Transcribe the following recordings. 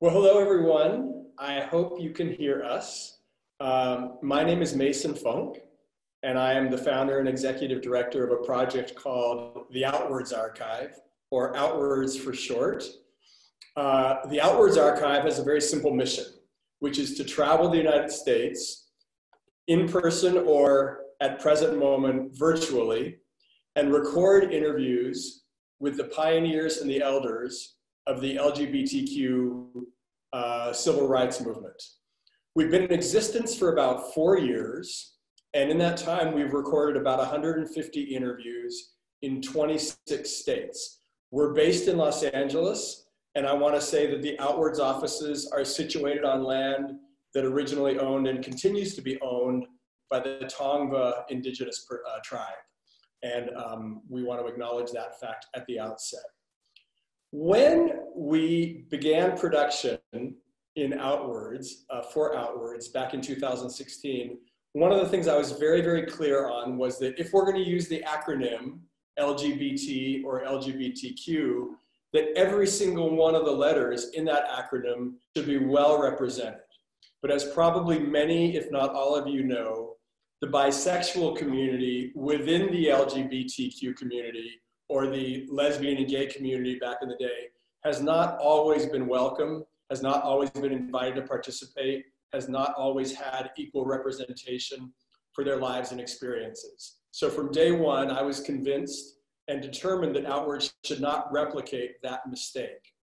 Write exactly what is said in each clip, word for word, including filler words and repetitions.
Well, hello, everyone. I hope you can hear us. Um, my name is Mason Funk, and I am the founder and executive director of a project called the OUTWORDS Archive, or OUTWORDS for short. Uh, the OUTWORDS Archive has a very simple mission, which is to travel the United States in person or, at present moment, virtually, and record interviews with the pioneers and the elders of the L G B T Q uh, civil rights movement. We've been in existence for about four years, and in that time we've recorded about one hundred fifty interviews in twenty-six states. We're based in Los Angeles, and I wanna say that the Outwards offices are situated on land that originally owned and continues to be owned by the Tongva indigenous per, uh, tribe. And um, we wanna acknowledge that fact at the outset. When we began production in Outwards, uh, for Outwards back in two thousand sixteen, one of the things I was very, very clear on was that if we're going to use the acronym L G B T or L G B T Q, that every single one of the letters in that acronym should be well represented. But as probably many, if not all of you know, the bisexual community within the L G B T Q community or the lesbian and gay community back in the day has not always been welcome, has not always been invited to participate, has not always had equal representation for their lives and experiences. So from day one, I was convinced and determined that Outwards should not replicate that mistake.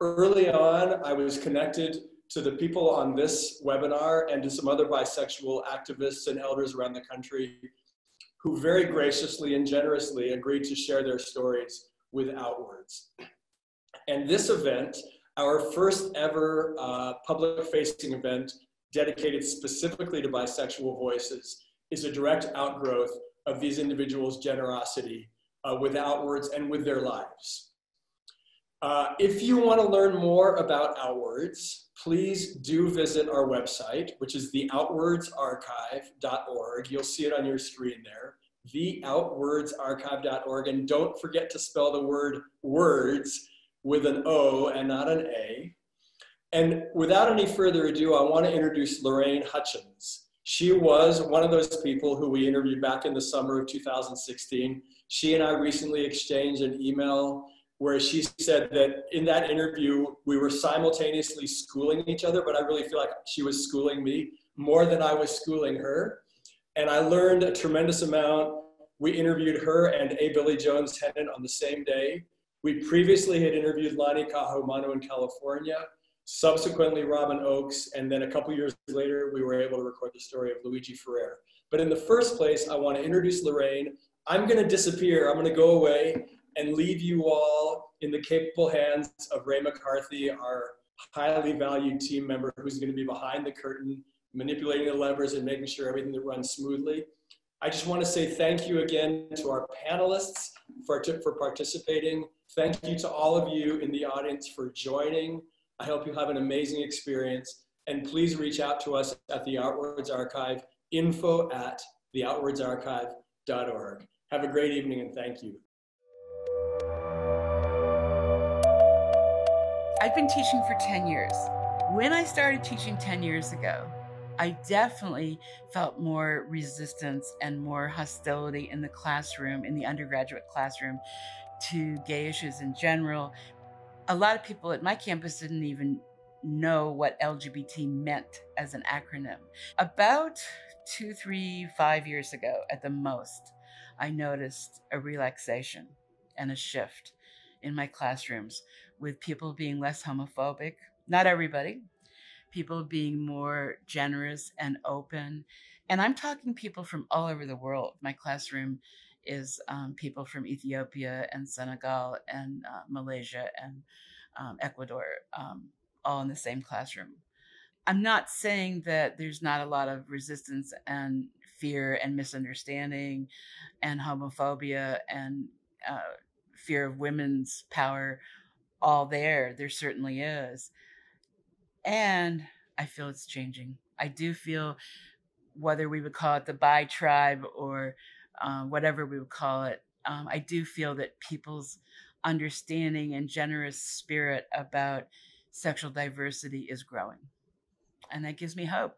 Early on, I was connected to the people on this webinar and to some other bisexual activists and elders around the country who very graciously and generously agreed to share their stories with Outwards. And this event, our first ever uh, public-facing event dedicated specifically to bisexual voices, is a direct outgrowth of these individuals' generosity uh, with Outwards and with their lives. Uh, if you want to learn more about Outwards, please do visit our website, which is the outwords archive dot org. You'll see it on your screen there, the outwords archive dot org. And don't forget to spell the word words with an O and not an A. And without any further ado, I want to introduce Loraine Hutchins. She was one of those people who we interviewed back in the summer of two thousand sixteen. She and I recently exchanged an email where she said that in that interview, we were simultaneously schooling each other, but I really feel like she was schooling me more than I was schooling her. And I learned a tremendous amount. We interviewed her and a Billy Jones-Hennin on the same day. We previously had interviewed Lani Ka'ahumanu in California, subsequently Robin Ochs, and then a couple years later, we were able to record the story of Luigi Ferrer. But in the first place, I wanna introduce Loraine. I'm gonna disappear, I'm gonna go away and leave you all in the capable hands of Ray McCarthy, our highly valued team member who's gonna be behind the curtain, manipulating the levers and making sure everything that runs smoothly. I just wanna say thank you again to our panelists for, for participating. Thank you to all of you in the audience for joining. I hope you have an amazing experience, and please reach out to us at the Outwards Archive, info at the outwards archive dot org. Have a great evening and thank you. I've been teaching for ten years. When I started teaching ten years ago, I definitely felt more resistance and more hostility in the classroom, in the undergraduate classroom, to gay issues in general. A lot of people at my campus didn't even know what L G B T meant as an acronym. About two, three, five years ago at the most, I noticed a relaxation and a shift in my classrooms, with people being less homophobic, not everybody, people being more generous and open. And I'm talking people from all over the world. My classroom is um, people from Ethiopia and Senegal and uh, Malaysia and um, Ecuador, um, all in the same classroom. I'm not saying that there's not a lot of resistance and fear and misunderstanding and homophobia and uh, fear of women's power all there. There certainly is. And I feel it's changing. I do feel, whether we would call it the bi tribe or uh, whatever we would call it, um, I do feel that people's understanding and generous spirit about sexual diversity is growing. And that gives me hope.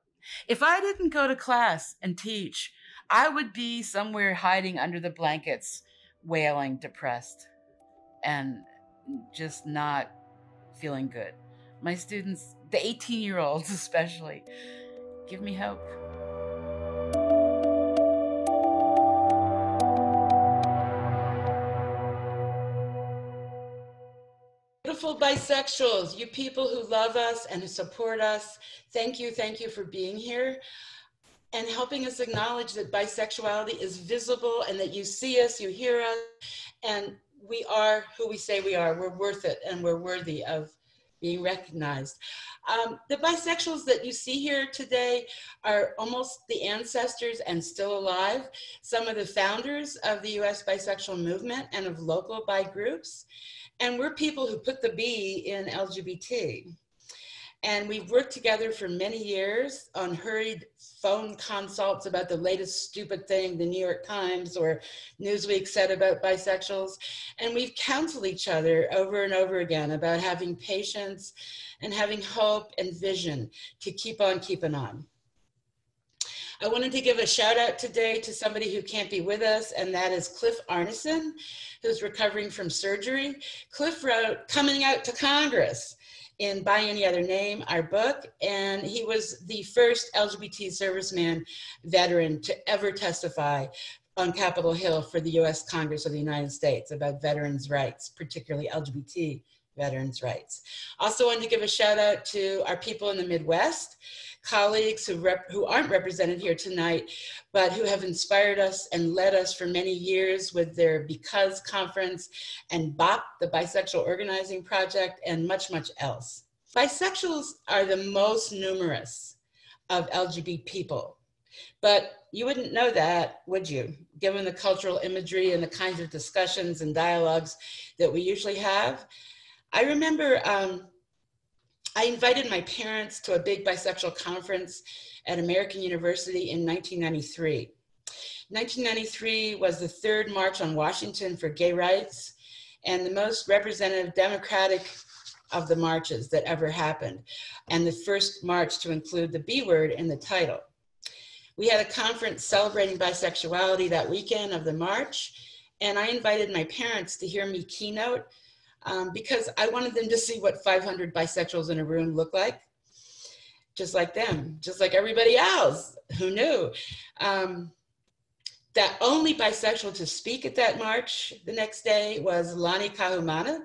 If I didn't go to class and teach, I would be somewhere hiding under the blankets, wailing, depressed, and just not feeling good. My students, the eighteen-year-olds especially, give me hope. Beautiful bisexuals, you people who love us and who support us, thank you, thank you for being here and helping us acknowledge that bisexuality is visible and that you see us, you hear us, and we are who we say we are. We're worth it and we're worthy of being recognized. Um, the bisexuals that you see here today are almost the ancestors and still alive. Some of the founders of the U S bisexual movement and of local bi groups. And we're people who put the B in L G B T. And we've worked together for many years on hurried phone consults about the latest stupid thing the New York Times or Newsweek said about bisexuals. And we've counseled each other over and over again about having patience and having hope and vision to keep on keeping on. I wanted to give a shout out today to somebody who can't be with us, and that is Cliff Arneson, who's recovering from surgery. Cliff wrote Coming Out to Congress in Bi Any Other Name, our book, and he was the first L G B T serviceman veteran to ever testify on Capitol Hill for the U S Congress of the United States about veterans' rights, particularly L G B T veterans' rights. Also wanted to give a shout out to our people in the Midwest, colleagues who, rep who aren't represented here tonight, but who have inspired us and led us for many years with their Because Conference and B O P, the Bisexual Organizing Project, and much, much else. Bisexuals are the most numerous of L G B T people, but you wouldn't know that, would you? Given the cultural imagery and the kinds of discussions and dialogues that we usually have. I remember um, I invited my parents to a big bisexual conference at American University in nineteen ninety-three. nineteen ninety-three was the third march on Washington for gay rights and the most representative democratic of the marches that ever happened, and the first march to include the B word in the title. We had a conference celebrating bisexuality that weekend of the march, and I invited my parents to hear me keynote Um, because I wanted them to see what five hundred bisexuals in a room look like, just like them, just like everybody else. Who knew? Um, the only bisexual to speak at that march the next day was Lani Ka'ahumanu,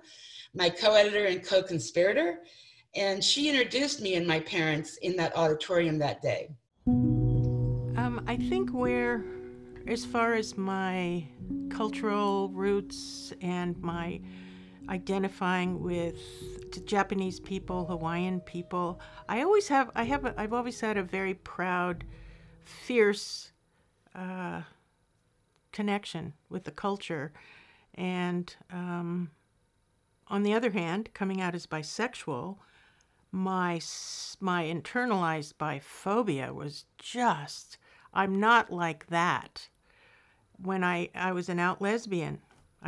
my co-editor and co-conspirator, and she introduced me and my parents in that auditorium that day. Um, I think where, as far as my cultural roots and my identifying with Japanese people, Hawaiian people, I always have, I have, a, I've always had a very proud, fierce uh, connection with the culture. And um, on the other hand, coming out as bisexual, my, my internalized biphobia was just, I'm not like that. When I, I was an out lesbian,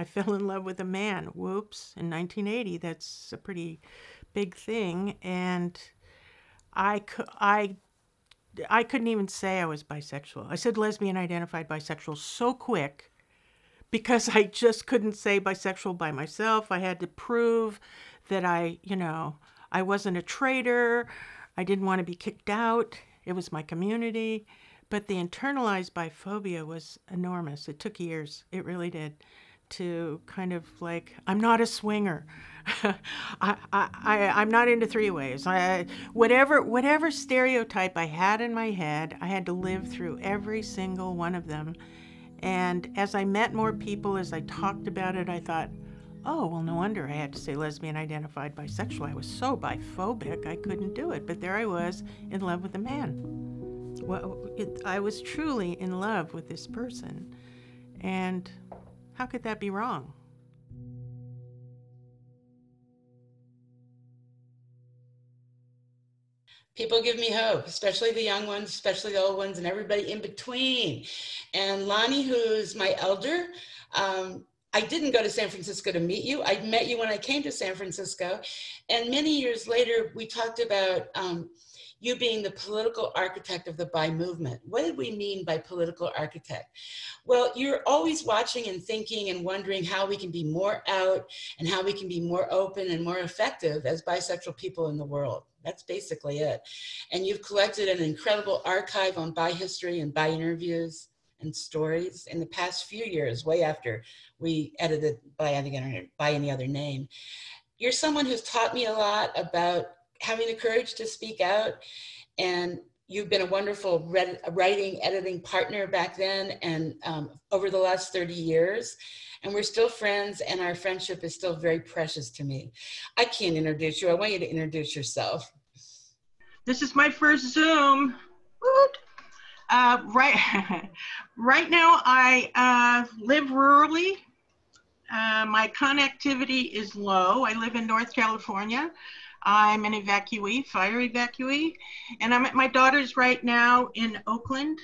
I fell in love with a man, whoops, in nineteen eighty. That's a pretty big thing. And I, I, I couldn't even say I was bisexual. I said lesbian identified bisexual so quick because I just couldn't say bisexual by myself. I had to prove that I, you know, I wasn't a traitor. I didn't want to be kicked out. It was my community. But the internalized biphobia was enormous. It took years. It really did. To kind of like, I'm not a swinger. I, I, I, I'm not into three-ways. I, whatever, whatever stereotype I had in my head, I had to live through every single one of them. And as I met more people, as I talked about it, I thought, oh, well, no wonder I had to say lesbian identified bisexual. I was so biphobic, I couldn't do it. But there I was, in love with a man. Well, it, I was truly in love with this person. And how could that be wrong? People give me hope, especially the young ones, especially the old ones, and everybody in between. And Lani, who's my elder, um, I didn't go to San Francisco to meet you. I met you when I came to San Francisco. And many years later, we talked about um, you being the political architect of the Bi movement. What did we mean by political architect? Well, you're always watching and thinking and wondering how we can be more out and how we can be more open and more effective as bisexual people in the world. That's basically it. And you've collected an incredible archive on Bi history and Bi interviews and stories in the past few years, way after we edited Bi Any Other Name. You're someone who's taught me a lot about having the courage to speak out, and you've been a wonderful writing, editing partner back then and um, over the last thirty years. And we're still friends, and our friendship is still very precious to me. I can't introduce you. I want you to introduce yourself. This is my first Zoom. Uh, right, right now I uh, live rurally. Uh, my connectivity is low. I live in North California. I'm an evacuee, fire evacuee, and I'm at my daughter's right now in Oakland.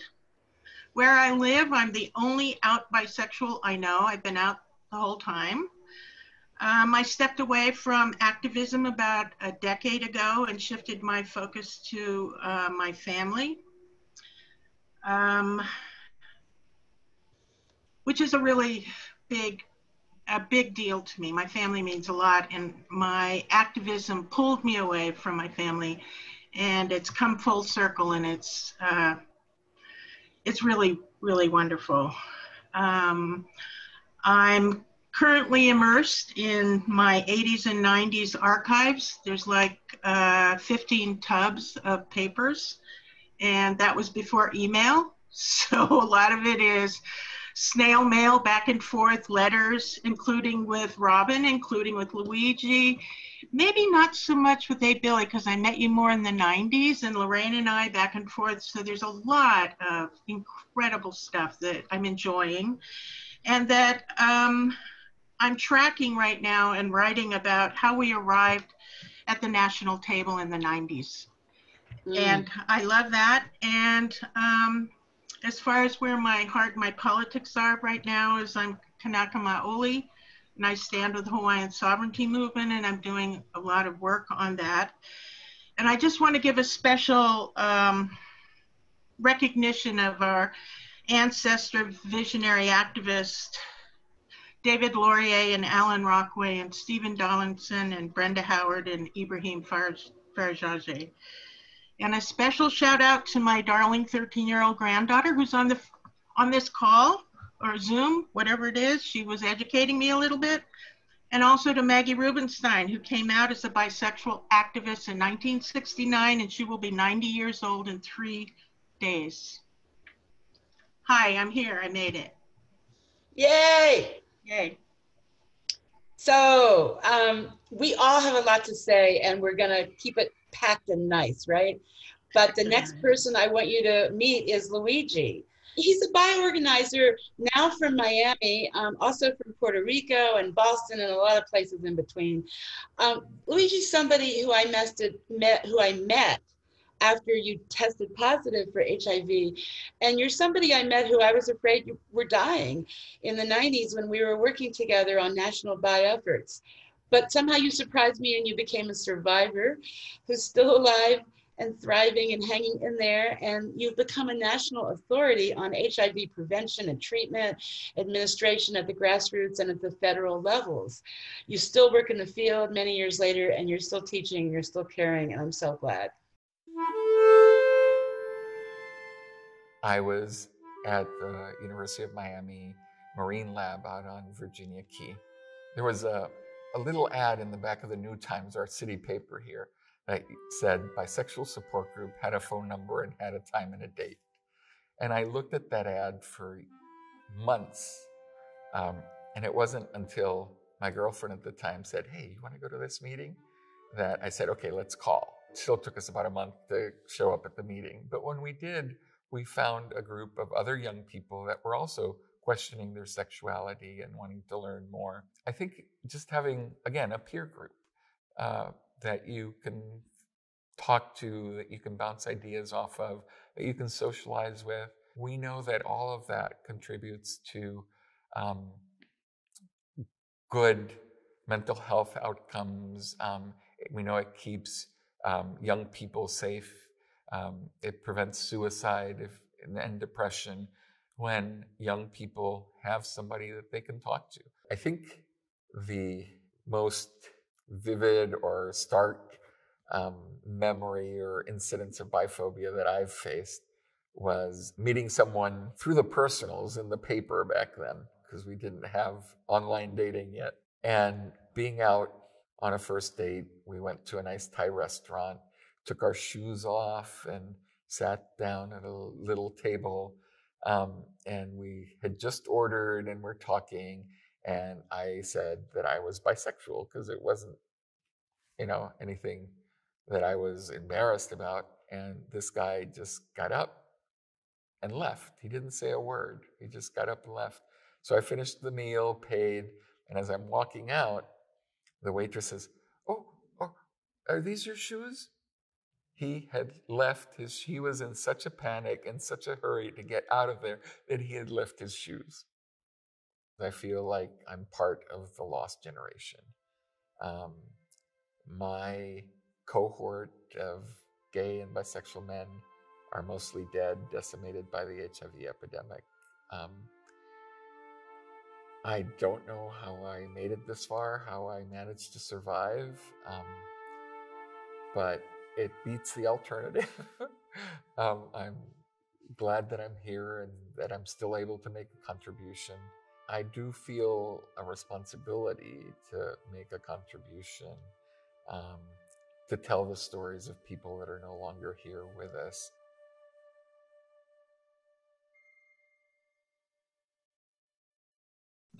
Where I live, I'm the only out bisexual I know. I've been out the whole time. Um, I stepped away from activism about a decade ago and shifted my focus to uh, my family, um, which is a really big, a big deal to me. My family means a lot, and my activism pulled me away from my family, and it's come full circle, and it's uh, It's really, really wonderful. Um, I'm currently immersed in my eighties and nineties archives. There's like uh, fifteen tubs of papers, and that was before email. So a lot of it is snail mail, back and forth, letters, including with Robin, including with Luigi. Maybe not so much with Hey Billy, because I met you more in the nineties, and Loraine and I back and forth. So there's a lot of incredible stuff that I'm enjoying, and that um, I'm tracking right now and writing about how we arrived at the national table in the nineties. Mm. And I love that. And um, as far as where my heart, my politics are right now, is I'm Kanaka Maoli, and I stand with the Hawaiian Sovereignty Movement, and I'm doing a lot of work on that. And I just want to give a special um, recognition of our ancestor visionary activist, David Laurier and Alan Rockway and Stephen Dollinson and Brenda Howard and Ibrahim Farajajay. And a special shout out to my darling thirteen year old granddaughter, who's on the on this call or Zoom, whatever it is. She was educating me a little bit. And also to Maggie Rubenstein, who came out as a bisexual activist in nineteen sixty-nine, and she will be ninety years old in three days. Hi, I'm here, I made it. Yay! Yay. So um, we all have a lot to say, and we're gonna keep it packed and nice, right? But the next person I want you to meet is Luigi. He's a Bi organizer now from Miami, um, also from Puerto Rico and Boston and a lot of places in between. Um, Luigi's somebody who I met, who I met after you tested positive for H I V. And you're somebody I met who I was afraid you were dying in the nineties when we were working together on national Bi efforts. But somehow you surprised me and you became a survivor who's still alive and thriving and hanging in there. And you've become a national authority on H I V prevention and treatment, administration at the grassroots and at the federal levels. You still work in the field many years later, and you're still teaching, you're still caring, and I'm so glad. I was at the University of Miami Marine Lab out on Virginia Key. There was a, a little ad in the back of the New Times, our city paper here, that said bisexual support group, had a phone number, and had a time and a date. And I looked at that ad for months. Um, and it wasn't until my girlfriend at the time said, hey, you want to go to this meeting? That I said, okay, let's call. It still took us about a month to show up at the meeting. But when we did, we found a group of other young people that were also questioning their sexuality and wanting to learn more. I think just having, again, a peer group uh, that you can talk to, that you can bounce ideas off of, that you can socialize with. We know that all of that contributes to um, good mental health outcomes. Um, we know it keeps um, young people safe. Um, it prevents suicide if, and depression when young people have somebody that they can talk to. I think the most vivid or stark um, memory or incidence of biphobia that I've faced was meeting someone through the personals in the paper back then, because we didn't have online dating yet. And being out on a first date, we went to a nice Thai restaurant, took our shoes off and sat down at a little table. Um, and we had just ordered and we're talking. And I said that I was bisexual because it wasn't, you know, anything that I was embarrassed about. And this guy just got up and left. He didn't say a word. He just got up and left. So I finished the meal, paid, and as I'm walking out, the waitress says, oh, oh, are these your shoes? He had left his, he was in such a panic and such a hurry to get out of there that he had left his shoes. I feel like I'm part of the lost generation. Um, my cohort of gay and bisexual men are mostly dead, decimated by the H I V epidemic. Um, I don't know how I made it this far, how I managed to survive, um, but it beats the alternative. um, I'm glad that I'm here and that I'm still able to make a contribution. I do feel a responsibility to make a contribution, um, to tell the stories of people that are no longer here with us.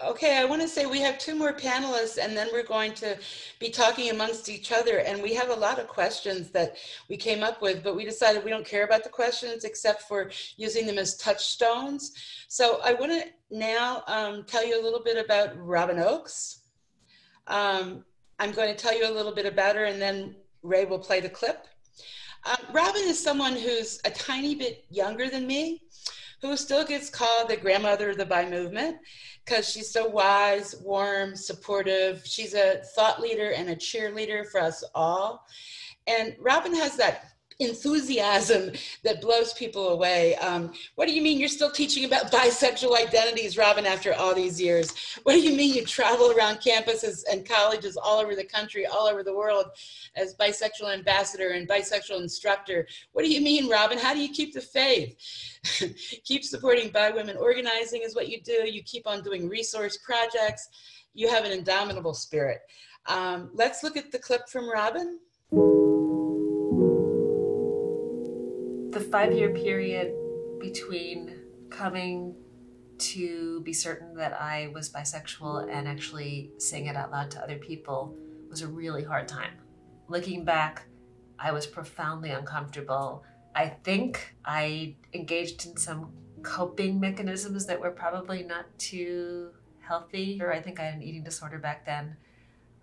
Okay, I want to say we have two more panelists and then we're going to be talking amongst each other, and we have a lot of questions that we came up with, but we decided we don't care about the questions except for using them as touchstones. So I want to now um, tell you a little bit about Robin Ochs. Um, I'm going to tell you a little bit about her and then Ray will play the clip. Uh, Robin is someone who's a tiny bit younger than me, who still gets called the grandmother of the bi movement because she's so wise, warm, supportive. She's a thought leader and a cheerleader for us all. And Robin has that enthusiasm that blows people away. Um, what do you mean you're still teaching about bisexual identities, Robin, after all these years? What do you mean you travel around campuses and colleges all over the country, all over the world as bisexual ambassador and bisexual instructor? What do you mean, Robin? How do you keep the faith? Keep supporting bi women organizing is what you do. You keep on doing resource projects. You have an indomitable spirit. Um, let's look at the clip from Robin. The five-year period between coming to be certain that I was bisexual and actually saying it out loud to other people was a really hard time. Looking back, I was profoundly uncomfortable. I think I engaged in some coping mechanisms that were probably not too healthy. I think I had an eating disorder back then.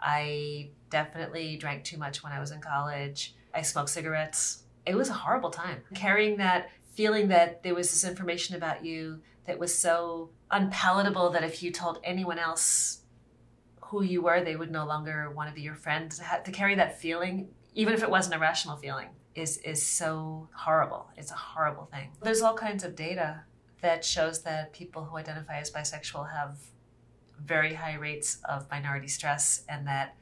I definitely drank too much when I was in college. I smoked cigarettes. It was a horrible time. Carrying that feeling that there was this information about you that was so unpalatable that if you told anyone else who you were, they would no longer want to be your friend. To carry that feeling, even if it wasn't a rational feeling, is, is so horrible. It's a horrible thing. There's all kinds of data that shows that people who identify as bisexual have very high rates of minority stress, and that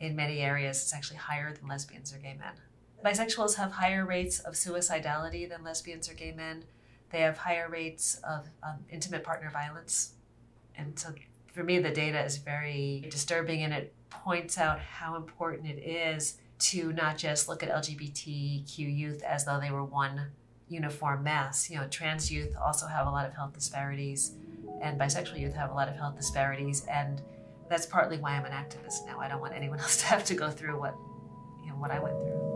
in many areas it's actually higher than lesbians or gay men. Bisexuals have higher rates of suicidality than lesbians or gay men. They have higher rates of um, intimate partner violence. And so for me, the data is very disturbing, and it points out how important it is to not just look at L G B T Q youth as though they were one uniform mass. You know, trans youth also have a lot of health disparities, and bisexual youth have a lot of health disparities. And that's partly why I'm an activist now. I don't want anyone else to have to go through what, you know, what I went through.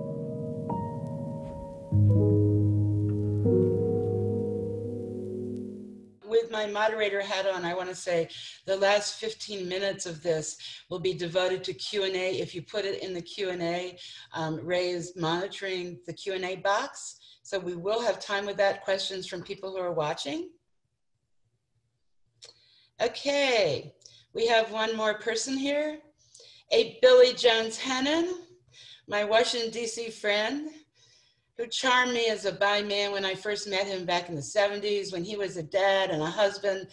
With my moderator hat on, I want to say the last fifteen minutes of this will be devoted to Q and A. If you put it in the Q and A, um, Ray is monitoring the Q and A box, so we will have time with that, questions from people who are watching. Okay. We have one more person here, a Billy Jones-Hennin, my Washington D C friend, who charmed me as a bi man when I first met him back in the seventies when he was a dad and a husband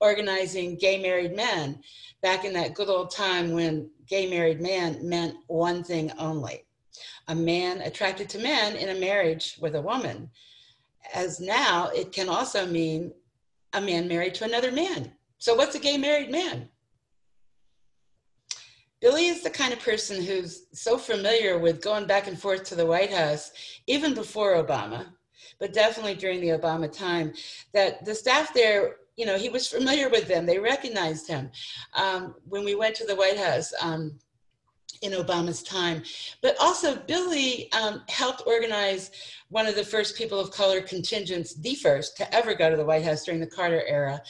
organizing gay married men back in that good old time when gay married man meant one thing only, a man attracted to men in a marriage with a woman. As now, it can also mean a man married to another man. So what's a gay married man? Billy is the kind of person who's so familiar with going back and forth to the White House, even before Obama, but definitely during the Obama time, that the staff there, you know, he was familiar with them. They recognized him um, when we went to the White House um, in Obama's time. But also Billy um, helped organize one of the first people of color contingents, the first to ever go to the White House during the Carter era.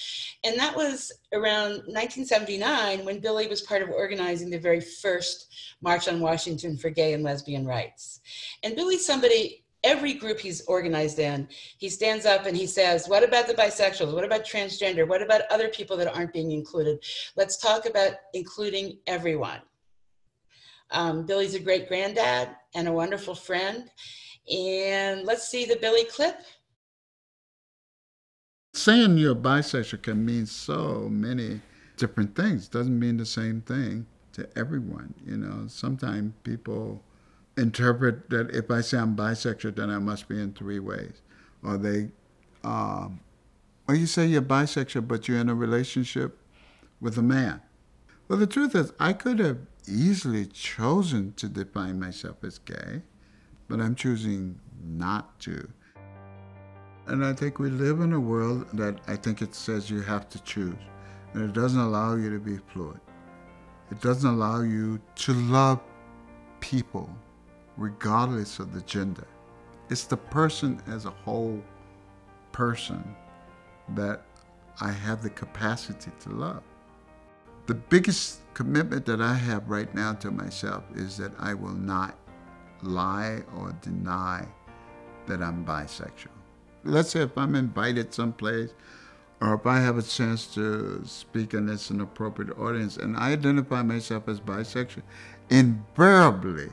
And that was around nineteen seventy-nine when Billy was part of organizing the very first March on Washington for Gay and Lesbian Rights. And Billy's somebody, every group he's organized in, he stands up and he says, what about the bisexuals? What about transgender? What about other people that aren't being included? Let's talk about including everyone. Um, Billy's a great granddad and a wonderful friend. And let's see the Billy clip. Saying you're bisexual can mean so many different things. It doesn't mean the same thing to everyone. You know, sometimes people interpret that if I say I'm bisexual, then I must be in three ways. Or they, um, or you say you're bisexual, but you're in a relationship with a man. Well, the truth is, I could have easily chosen to define myself as gay, but I'm choosing not to. And I think we live in a world that I think it says you have to choose. And it doesn't allow you to be fluid. It doesn't allow you to love people regardless of the gender. It's the person as a whole person that I have the capacity to love. The biggest commitment that I have right now to myself is that I will not lie or deny that I'm bisexual. Let's say if I'm invited someplace or if I have a chance to speak and it's an appropriate audience and I identify myself as bisexual, invariably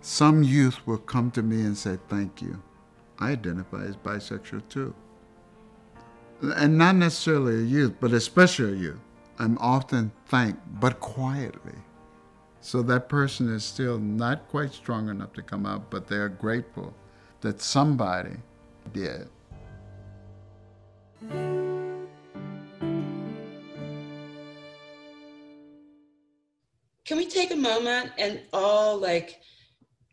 some youth will come to me and say, thank you. I identify as bisexual too. And not necessarily a youth, but especially a youth. I'm often thanked, but quietly. So that person is still not quite strong enough to come out, but they are grateful that somebody did. Can we take a moment and all like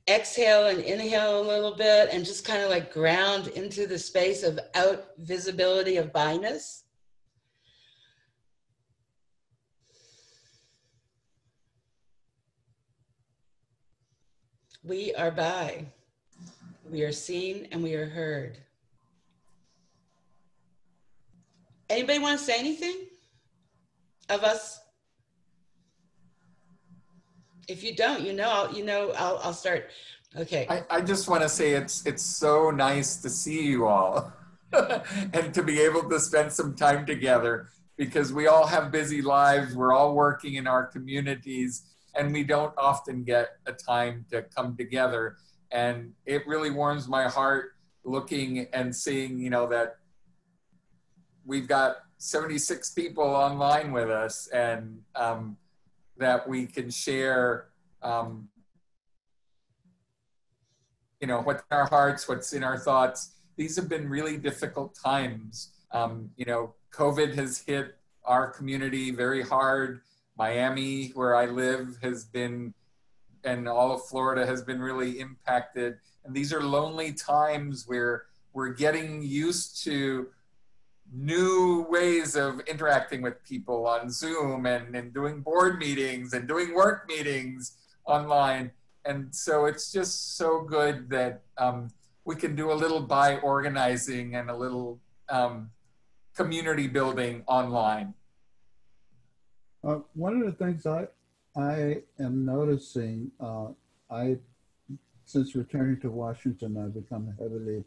exhale and inhale a little bit and just kind of like ground into the space of out visibility of bi-ness? We are bi. We are seen and we are heard. Anybody want to say anything of us? If you don't, you know, I'll, you know, I'll, I'll start. Okay. I, I just want to say it's it's so nice to see you all and to be able to spend some time together because we all have busy lives. We're all working in our communities. And we don't often get a time to come together. And it really warms my heart looking and seeing, you know, that we've got seventy-six people online with us and um, that we can share, um, you know, what's in our hearts, what's in our thoughts. These have been really difficult times. Um, you know, COVID has hit our community very hard. Miami, where I live, has been, and all of Florida has been really impacted. And these are lonely times where we're getting used to new ways of interacting with people on Zoom and, and doing board meetings and doing work meetings online. And so it's just so good that um, we can do a little bi organizing and a little um, community building online. Uh, one of the things I, I am noticing, uh, I, since returning to Washington, I've become heavily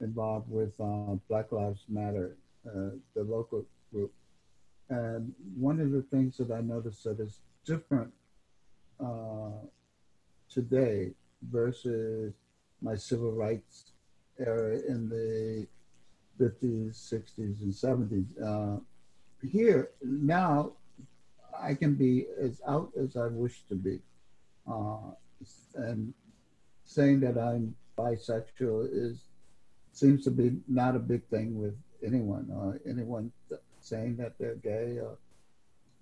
involved with uh, Black Lives Matter, uh, the local group. And one of the things that I noticed that is different uh, today versus my civil rights era in the fifties, sixties, and seventies. Uh, here, now, I can be as out as I wish to be. Uh, and saying that I'm bisexual is seems to be not a big thing with anyone. Uh, anyone th saying that they're gay or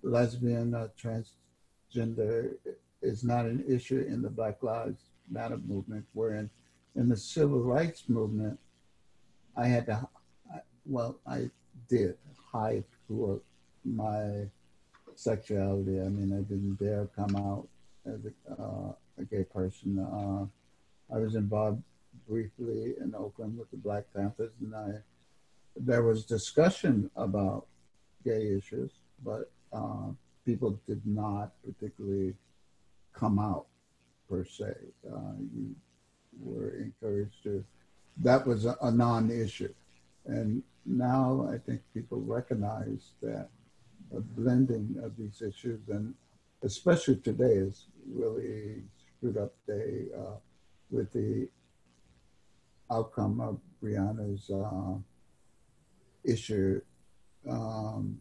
lesbian or transgender is not an issue in the Black Lives Matter movement. We're in, in the civil rights movement, I had to, well, I did hide who my sexuality. I mean, I didn't dare come out as a, uh, a gay person. Uh, I was involved briefly in Oakland with the Black Panthers, and I, there was discussion about gay issues, but uh, people did not particularly come out per se. Uh, you were encouraged to, that was a, a non-issue. And now I think people recognize that a blending of these issues, and especially today is really screwed up day uh, with the outcome of Breonna's uh, issue. Um,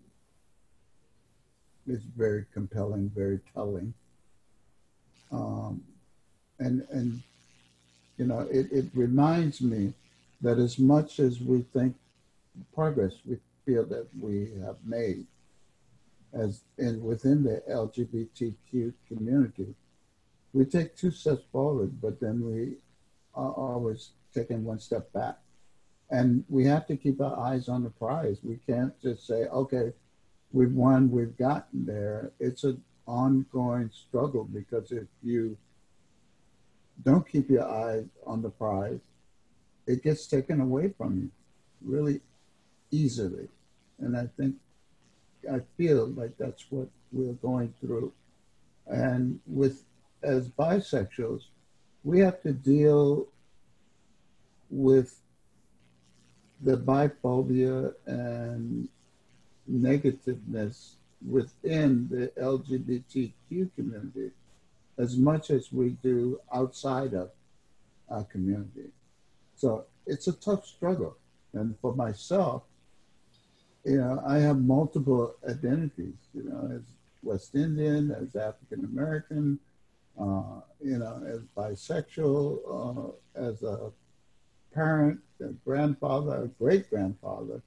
it's very compelling, very telling. Um, and, and you know, it, it reminds me that as much as we think progress, we feel that we have made, as in within the L G B T Q community, we take two steps forward, but then we are always taking one step back. And we have to keep our eyes on the prize. We can't just say, okay, we've won, we've gotten there. It's an ongoing struggle, because if you don't keep your eyes on the prize, it gets taken away from you really easily. And I think, I feel like that's what we're going through. And with, as bisexuals, we have to deal with the biphobia and negativeness within the L G B T Q community as much as we do outside of our community. So it's a tough struggle. And for myself, you know, I have multiple identities, you know, as West Indian, as African-American, uh, you know, as bisexual, uh, as a parent, a grandfather, a great-grandfather.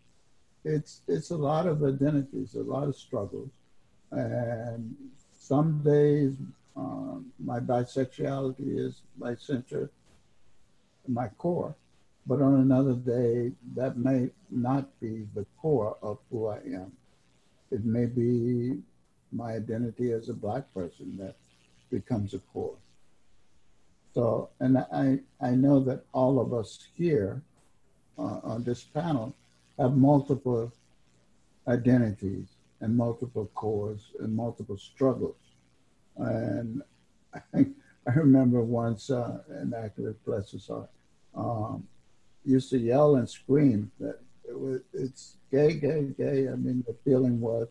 It's, it's a lot of identities, a lot of struggles. And some days um, my bisexuality is my center, my core. But on another day, that may not be the core of who I am. It may be my identity as a Black person that becomes a core. So, and I, I know that all of us here uh, on this panel have multiple identities and multiple cores and multiple struggles. And I, think, I remember once uh, an activist, bless his heart, um, used to yell and scream that it was, it's gay, gay, gay. I mean, the feeling was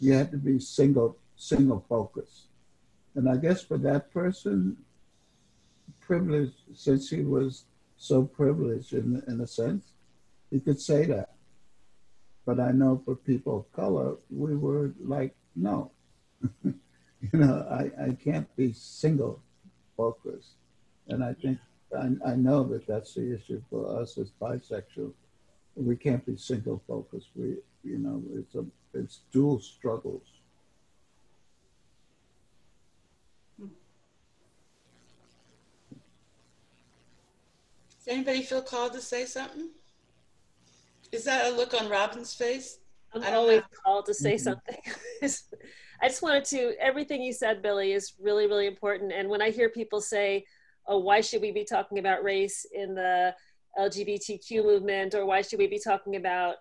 you had to be single, single focused. And I guess for that person, privileged, since he was so privileged in, in a sense, he could say that. But I know for people of color, we were like, no, you know, I, I can't be single focused. And I think I, I know that that's the issue for us as bisexual. We can't be single focused. We, you know, it's a, it's dual struggles. Does anybody feel called to say something? Is that a look on Robin's face? I'm I don't always know. Called to say mm-hmm. something. I just wanted to, everything you said, Billy, is really, really important. And when I hear people say, oh, why should we be talking about race in the L G B T Q movement, or why should we be talking about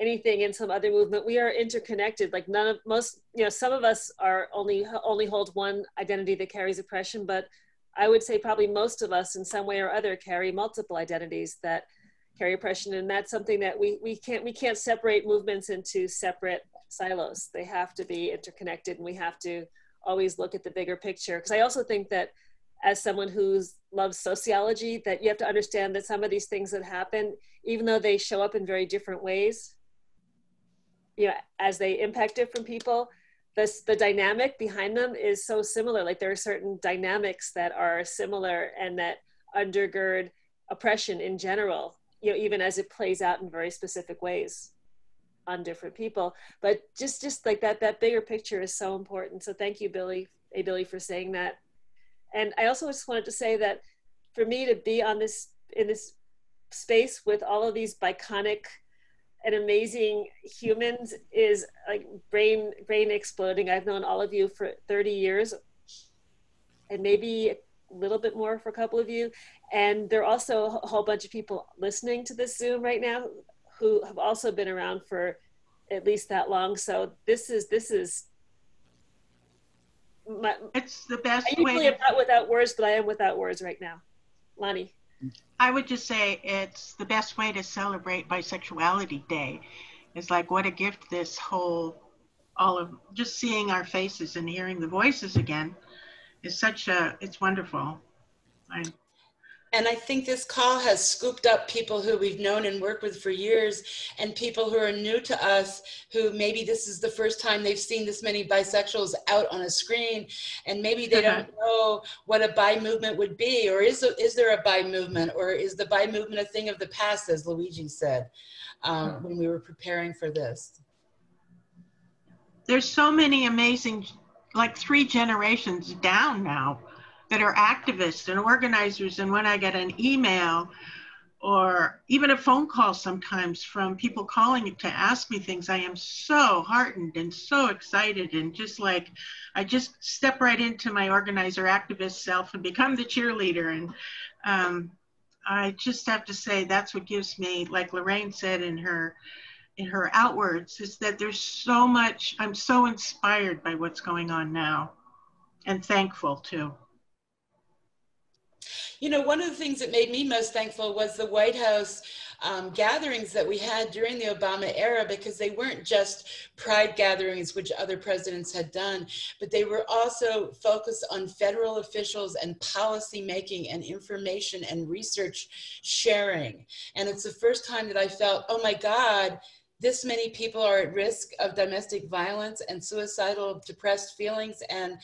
anything in some other movement? We are interconnected. Like none of most, you know, some of us are only only hold one identity that carries oppression, but I would say probably most of us in some way or other carry multiple identities that carry oppression, and that's something that we we can't we can't separate movements into separate silos. They have to be interconnected, and we have to always look at the bigger picture. Because I also think that as someone who loves sociology, that you have to understand that some of these things that happen, even though they show up in very different ways, you know, as they impact different people, this, the dynamic behind them is so similar. Like there are certain dynamics that are similar and that undergird oppression in general, you know, even as it plays out in very specific ways on different people. But just, just like that, that bigger picture is so important. So thank you, Billy, A. Billy, for saying that. And I also just wanted to say that for me to be on this, in this space with all of these iconic and amazing humans is like brain brain exploding. I've known all of you for thirty years and maybe a little bit more for a couple of you. And there are also a whole bunch of people listening to this Zoom right now who have also been around for at least that long. So this is, this is, my, it's the best I usually way to, am not without words, but I am without words right now. Lani. I would just say it's the best way to celebrate Bisexuality Day. It's like, what a gift this whole, all of just seeing our faces and hearing the voices again is such a, it's wonderful. I, and I think this call has scooped up people who we've known and worked with for years and people who are new to us, who maybe this is the first time they've seen this many bisexuals out on a screen, and maybe they uh-huh. don't know what a bi movement would be, or is, is there a bi movement, or is the bi movement a thing of the past, as Luigi said, um, uh-huh. when we were preparing for this. There's so many amazing, like three generations down now, that are activists and organizers. And when I get an email or even a phone call sometimes from people calling to ask me things, I am so heartened and so excited. And just like, I just step right into my organizer activist self and become the cheerleader. And um, I just have to say, that's what gives me, like Loraine said in her, in her Outwords, is that there's so much, I'm so inspired by what's going on now, and thankful too. You know, one of the things that made me most thankful was the White House um, gatherings that we had during the Obama era, because they weren't just pride gatherings, which other presidents had done, but they were also focused on federal officials and policy making and information and research sharing. And it's the first time that I felt, oh my God, this many people are at risk of domestic violence and suicidal, depressed feelings, and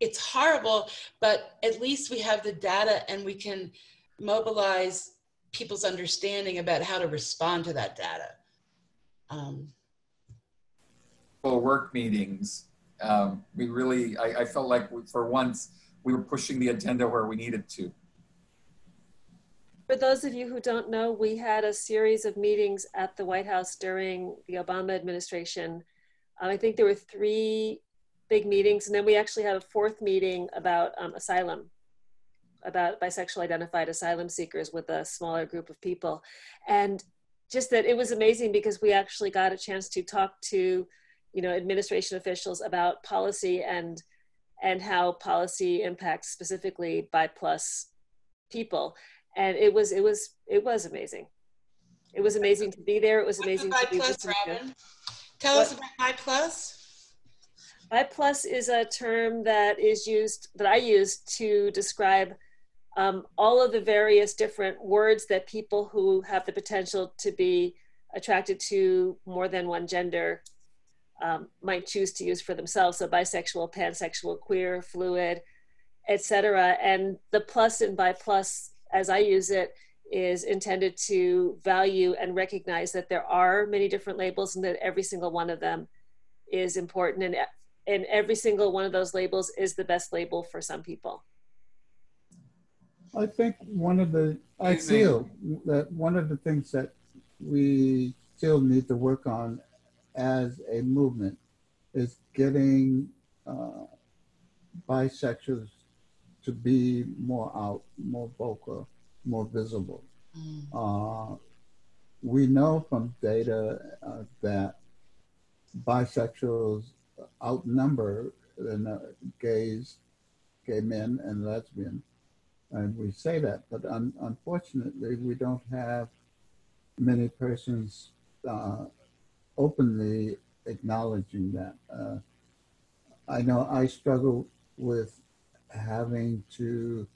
it's horrible, but at least we have the data and we can mobilize people's understanding about how to respond to that data. Um. Well, work meetings, um, we really, I, I felt like we, for once, we were pushing the agenda where we needed to. For those of you who don't know, we had a series of meetings at the White House during the Obama administration. Um, I think there were three big meetings, and then we actually had a fourth meeting about um, asylum, about bisexual identified asylum seekers with a smaller group of people. And just that it was amazing because we actually got a chance to talk to, you know, administration officials about policy and, and how policy impacts specifically bi plus people. And it was, it was, it was amazing. It was amazing to be there. It was amazing to be with Robin. Tell us about Bi Plus. Bi plus is a term that is used, that I use to describe um, all of the various different words that people who have the potential to be attracted to more than one gender um, might choose to use for themselves. So bisexual, pansexual, queer, fluid, et cetera. And the plus in bi plus, as I use it, is intended to value and recognize that there are many different labels and that every single one of them is important. And And every single one of those labels is the best label for some people. I think one of the, I feel that one of the things that we still need to work on as a movement is getting uh, bisexuals to be more out, more vocal, more visible. Mm. Uh, we know from data uh, that bisexuals outnumber the gays, gay men and lesbians, and we say that, but un unfortunately we don't have many persons uh, openly acknowledging that. Uh, I know I struggle with having to,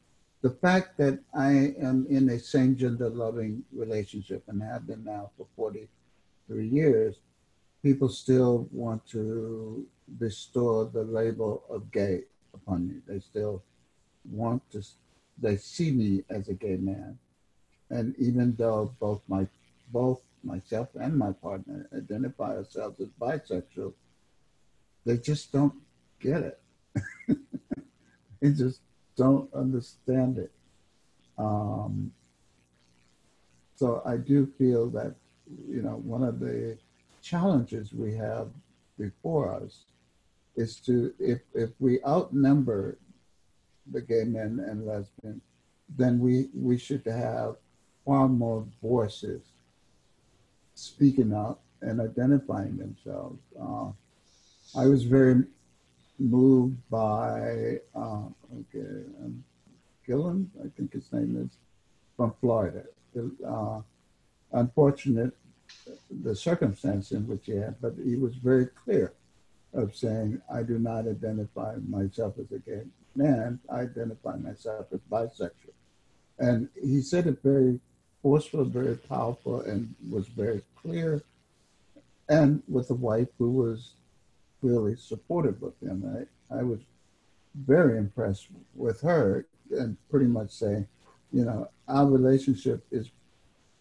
the fact that I am in a same gender loving relationship and have been now for forty-three years, people still want to bestow the label of gay upon me. They still want to, they see me as a gay man. And even though both my, both myself and my partner identify ourselves as bisexual, they just don't get it. They just don't understand it. Um, so I do feel that, you know, one of the challenges we have before us is to, if, if we outnumber the gay men and lesbians, then we, we should have far more voices speaking out and identifying themselves. Uh, I was very moved by, uh, okay, um, Gillen, I think his name is, from Florida. Uh, unfortunate, the circumstance in which he had, but he was very clear of saying, I do not identify myself as a gay man, I identify myself as bisexual. And he said it very forceful, very powerful, and was very clear, and with a wife who was really supportive of him. I, I was very impressed with her and pretty much saying, you know, our relationship is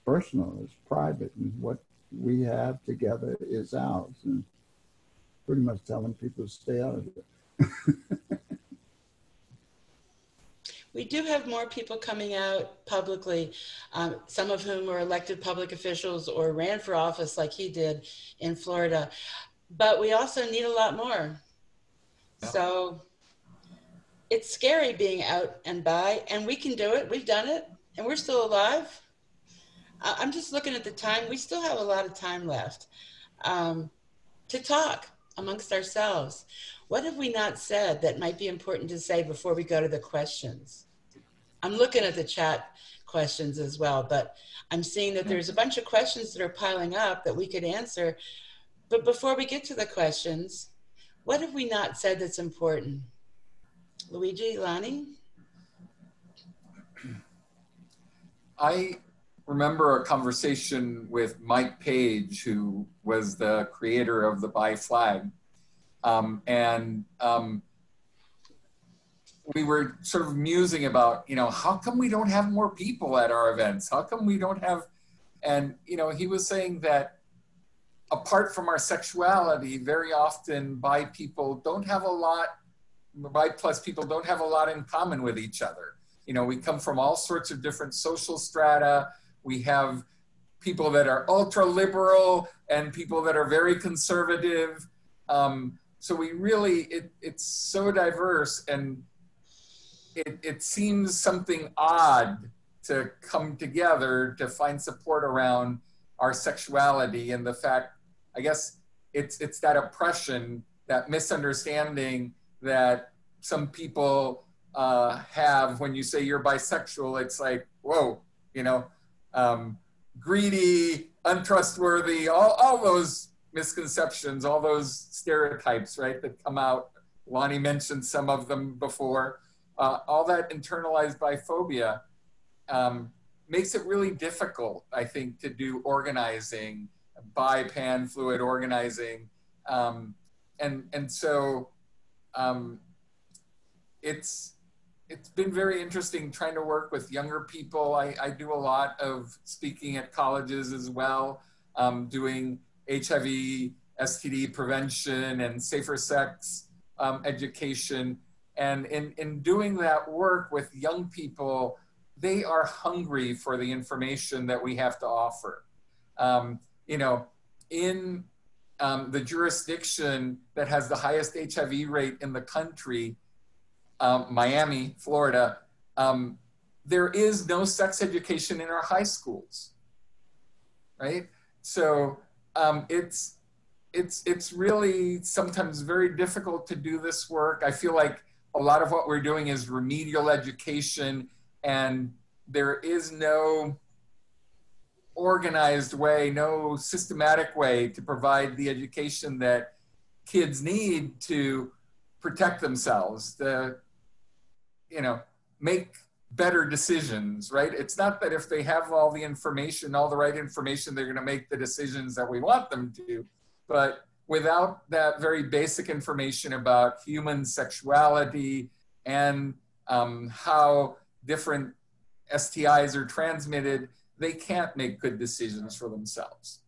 personal, it's private, and what we have together is ours, and pretty much telling people to stay out of it. We do have more people coming out publicly, um, some of whom were elected public officials or ran for office like he did in Florida. But we also need a lot more. So it's scary being out and bi, and we can do it. We've done it, and we're still alive. I'm just looking at the time. We still have a lot of time left um, to talk amongst ourselves. What have we not said that might be important to say before we go to the questions? I'm looking at the chat questions as well, but I'm seeing that there's a bunch of questions that are piling up that we could answer. But before we get to the questions, what have we not said that's important? Luigi, Lani? I remember a conversation with Mike Page, who was the creator of the Bi flag. Um, and um, we were sort of musing about, you know, how come we don't have more people at our events? How come we don't have, and, you know, he was saying that apart from our sexuality, very often bi people don't have a lot, bi plus people don't have a lot in common with each other. You know, we come from all sorts of different social strata. We have people that are ultra liberal and people that are very conservative. Um, So we really, it, it's so diverse, and it, it seems something odd to come together to find support around our sexuality and the fact, I guess, it's, it's that oppression, that misunderstanding that some people uh, have when you say you're bisexual. It's like, whoa, you know, um, greedy, untrustworthy, all, all those misconceptions, all those stereotypes, right, that come out. Lani mentioned some of them before. Uh, all that internalized biphobia um, makes it really difficult, I think, to do organizing, bi-pan fluid organizing. Um, and, and so um, it's, it's been very interesting trying to work with younger people. I, I do a lot of speaking at colleges as well, um, doing H I V, S T D prevention, and safer sex um, education. And in, in doing that work with young people, they are hungry for the information that we have to offer. Um, you know, in um, the jurisdiction that has the highest H I V rate in the country, um, Miami, Florida, um, there is no sex education in our high schools, right? So, Um, it's, it's, it's really sometimes very difficult to do this work. I feel like a lot of what we're doing is remedial education, and there is no organized way, no systematic way to provide the education that kids need to protect themselves, to, you know, make better decisions, right? It's not that if they have all the information, all the right information, they're going to make the decisions that we want them to, but without that very basic information about human sexuality and um, how different S T Is are transmitted, they can't make good decisions for themselves.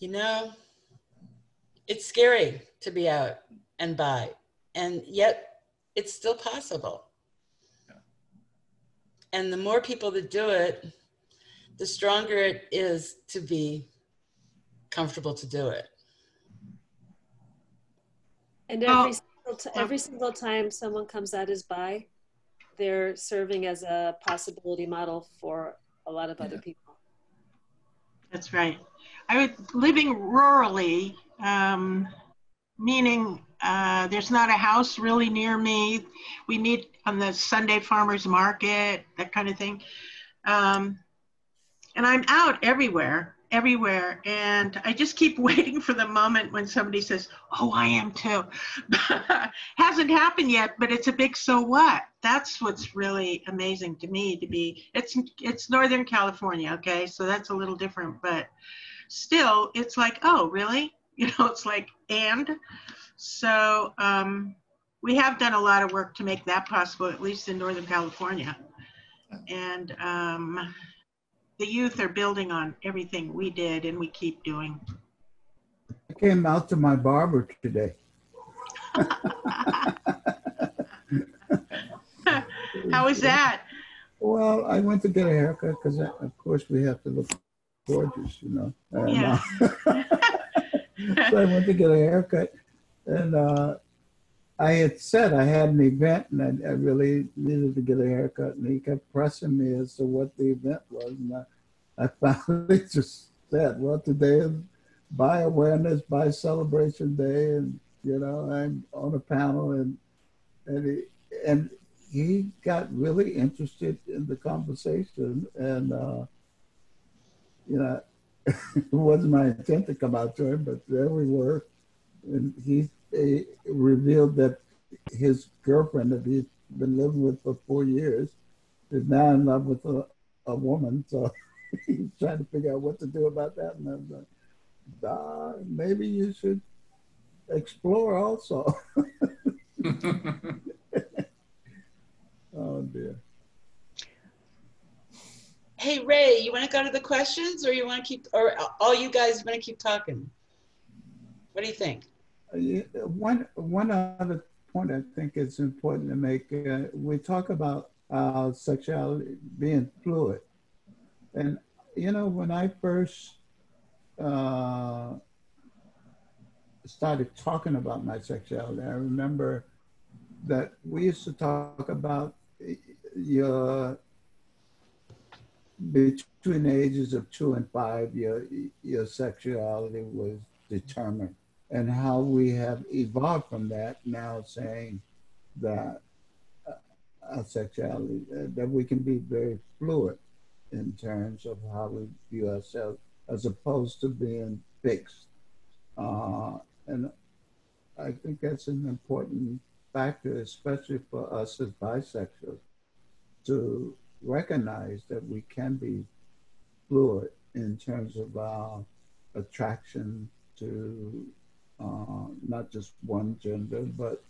You know, it's scary to be out and bi, and yet it's still possible. Yeah. And the more people that do it, the stronger it is to be comfortable to do it. And every, oh. single every single time someone comes out as bi, they're serving as a possibility model for a lot of other yeah. people. That's right. I was living rurally, um, meaning uh, there's not a house really near me. We meet on the Sunday farmers market, that kind of thing. Um, and I'm out everywhere, everywhere. And I just keep waiting for the moment when somebody says, oh, I am too. Hasn't happened yet, but it's a big so what. That's what's really amazing to me to be, it's, it's Northern California, okay? So that's a little different, but still, it's like, oh, really? You know, it's like, and? So um, we have done a lot of work to make that possible, at least in Northern California. And um, the youth are building on everything we did and we keep doing. I came out to my barber today. How was that? Well, I went to get a haircut because, of course, we have to look gorgeous, you know. And, yeah. uh, so I went to get a haircut, and uh, I had said I had an event, and I, I really needed to get a haircut, and he kept pressing me as to what the event was, and I, I finally just said, well, today is Bi Awareness, Bi Celebration Day, and, you know, I'm on a panel, and and he, and he got really interested in the conversation, and uh, you know, it wasn't my intent to come out to him, but there we were. And he, he revealed that his girlfriend that he's been living with for four years is now in love with a, a woman. So he's trying to figure out what to do about that. And I was like, nah, maybe you should explore also. Oh, dear. Hey, Ray, you want to go to the questions, or you want to keep, or all you guys want to keep talking? What do you think? Uh, one, one other point I think it's important to make, uh, we talk about uh, sexuality being fluid. And, you know, when I first uh, started talking about my sexuality, I remember that we used to talk about your, between the ages of two and five, your, your sexuality was determined, and how we have evolved from that, now saying that our sexuality, that we can be very fluid in terms of how we view ourselves as opposed to being fixed. Uh, and I think that's an important factor, especially for us as bisexuals, to recognize that we can be fluid in terms of our attraction to uh, not just one gender, but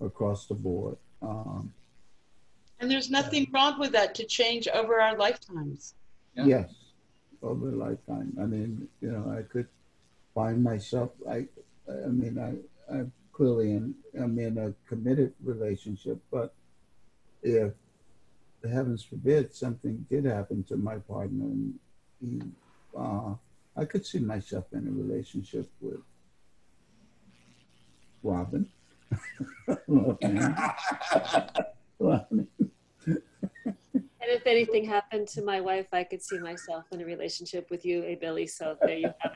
across the board. Um, and there's nothing uh, wrong with that, to change over our lifetimes. Yeah. Yes, over a lifetime. I mean, you know, I could find myself, I, I mean, I, I'm clearly in, I'm in a committed relationship, but if heavens forbid something did happen to my partner, and he, uh, I could see myself in a relationship with Robin. Robin. And if anything happened to my wife, I could see myself in a relationship with you, A. Billy. So there you have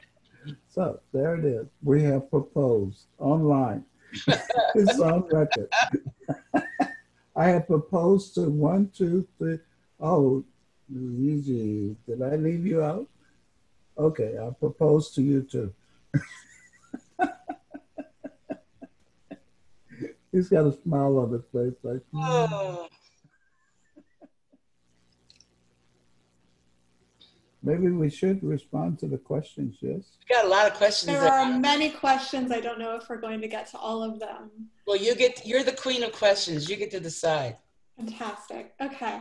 it. So there it is. We have proposed online. It's on record. I had proposed to one, two, three. Oh, Luigi, did I leave you out? Okay, I proposed to you too. He's got a smile on his face like, oh. Maybe we should respond to the questions, yes? We've got a lot of questions. There are many questions. I don't know if we're going to get to all of them. Well, you get, you're the queen of questions. You get to decide. Fantastic. Okay.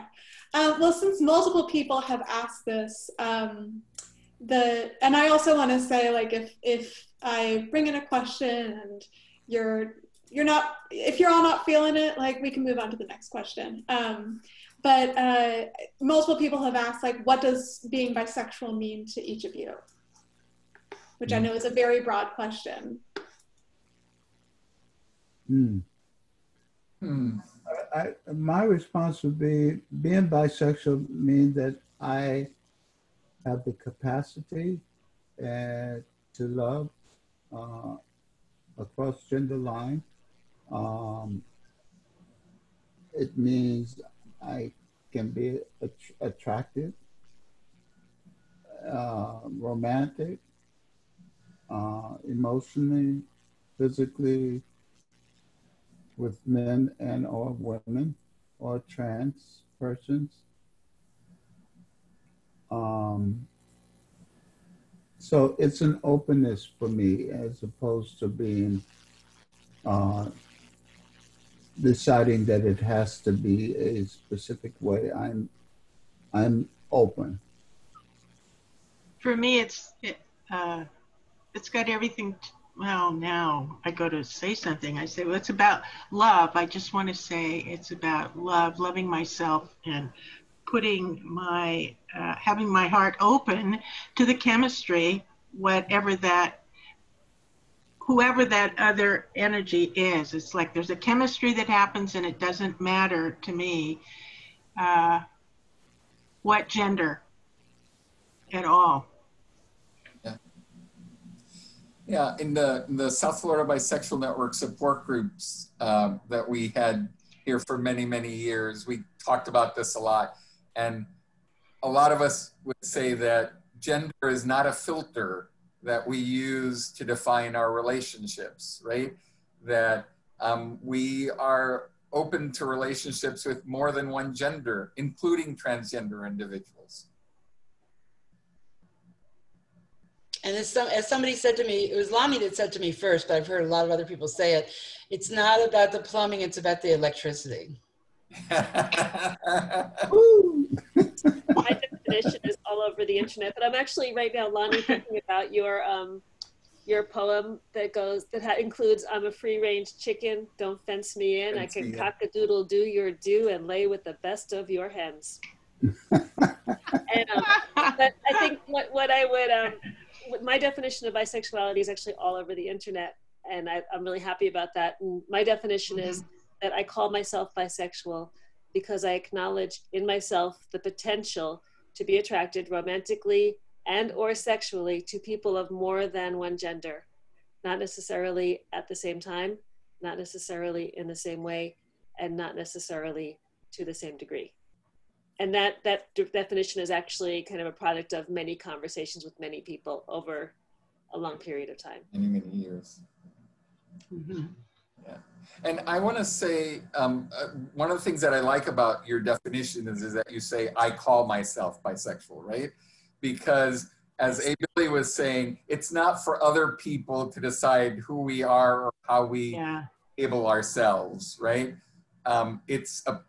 Uh, well, since multiple people have asked this, um, the and I also want to say, like, if if I bring in a question and you're you're not if you're all not feeling it, like, we can move on to the next question. Um, But uh, multiple people have asked, like, what does being bisexual mean to each of you? Which mm. I know is a very broad question. Mm. Mm. I, I, my response would be, being bisexual means that I have the capacity uh, to love uh, across gender line. Um, it means I can be att attractive, uh, romantic, uh, emotionally, physically, with men and or women or trans persons. Um, so it's an openness for me, as opposed to being uh, deciding that it has to be a specific way. I'm, I'm open. For me, it's it, uh, it's got everything. To, well, now I go to say something. I say, well, it's about love. I just want to say it's about love, loving myself, and putting my, uh, having my heart open to the chemistry, whatever that. Whoever that other energy is. It's like there's a chemistry that happens, and it doesn't matter to me uh, what gender at all. Yeah. Yeah, in the, in the South Florida Bisexual Network support groups uh, that we had here for many, many years, we talked about this a lot. And a lot of us would say that gender is not a filter that we use to define our relationships, right? That um, we are open to relationships with more than one gender, including transgender individuals. And as, some, as somebody said to me, it was Lani that said to me first, but I've heard a lot of other people say it, it's not about the plumbing, it's about the electricity. Woo! My definition is all over the internet, but I'm actually right now, Lani, thinking about your um, your poem that goes that ha includes "I'm a free-range chicken, don't fence me in. Fence I can cock-a-doodle do your do and lay with the best of your hens." And, um, but I think what what I would um, my definition of bisexuality is actually all over the internet, and I, I'm really happy about that. And my definition mm-hmm. is that I call myself bisexual because I acknowledge in myself the potential to be attracted romantically and or sexually to people of more than one gender, not necessarily at the same time, not necessarily in the same way, and not necessarily to the same degree. And that, that de- definition is actually kind of a product of many conversations with many people over a long period of time. Many, many years. Mm-hmm. Yeah. And I want to say, um, uh, one of the things that I like about your definition is, is that you say, I call myself bisexual, right? Because as A. Billy was saying, it's not for other people to decide who we are or how we yeah. label ourselves, right? Um, it's a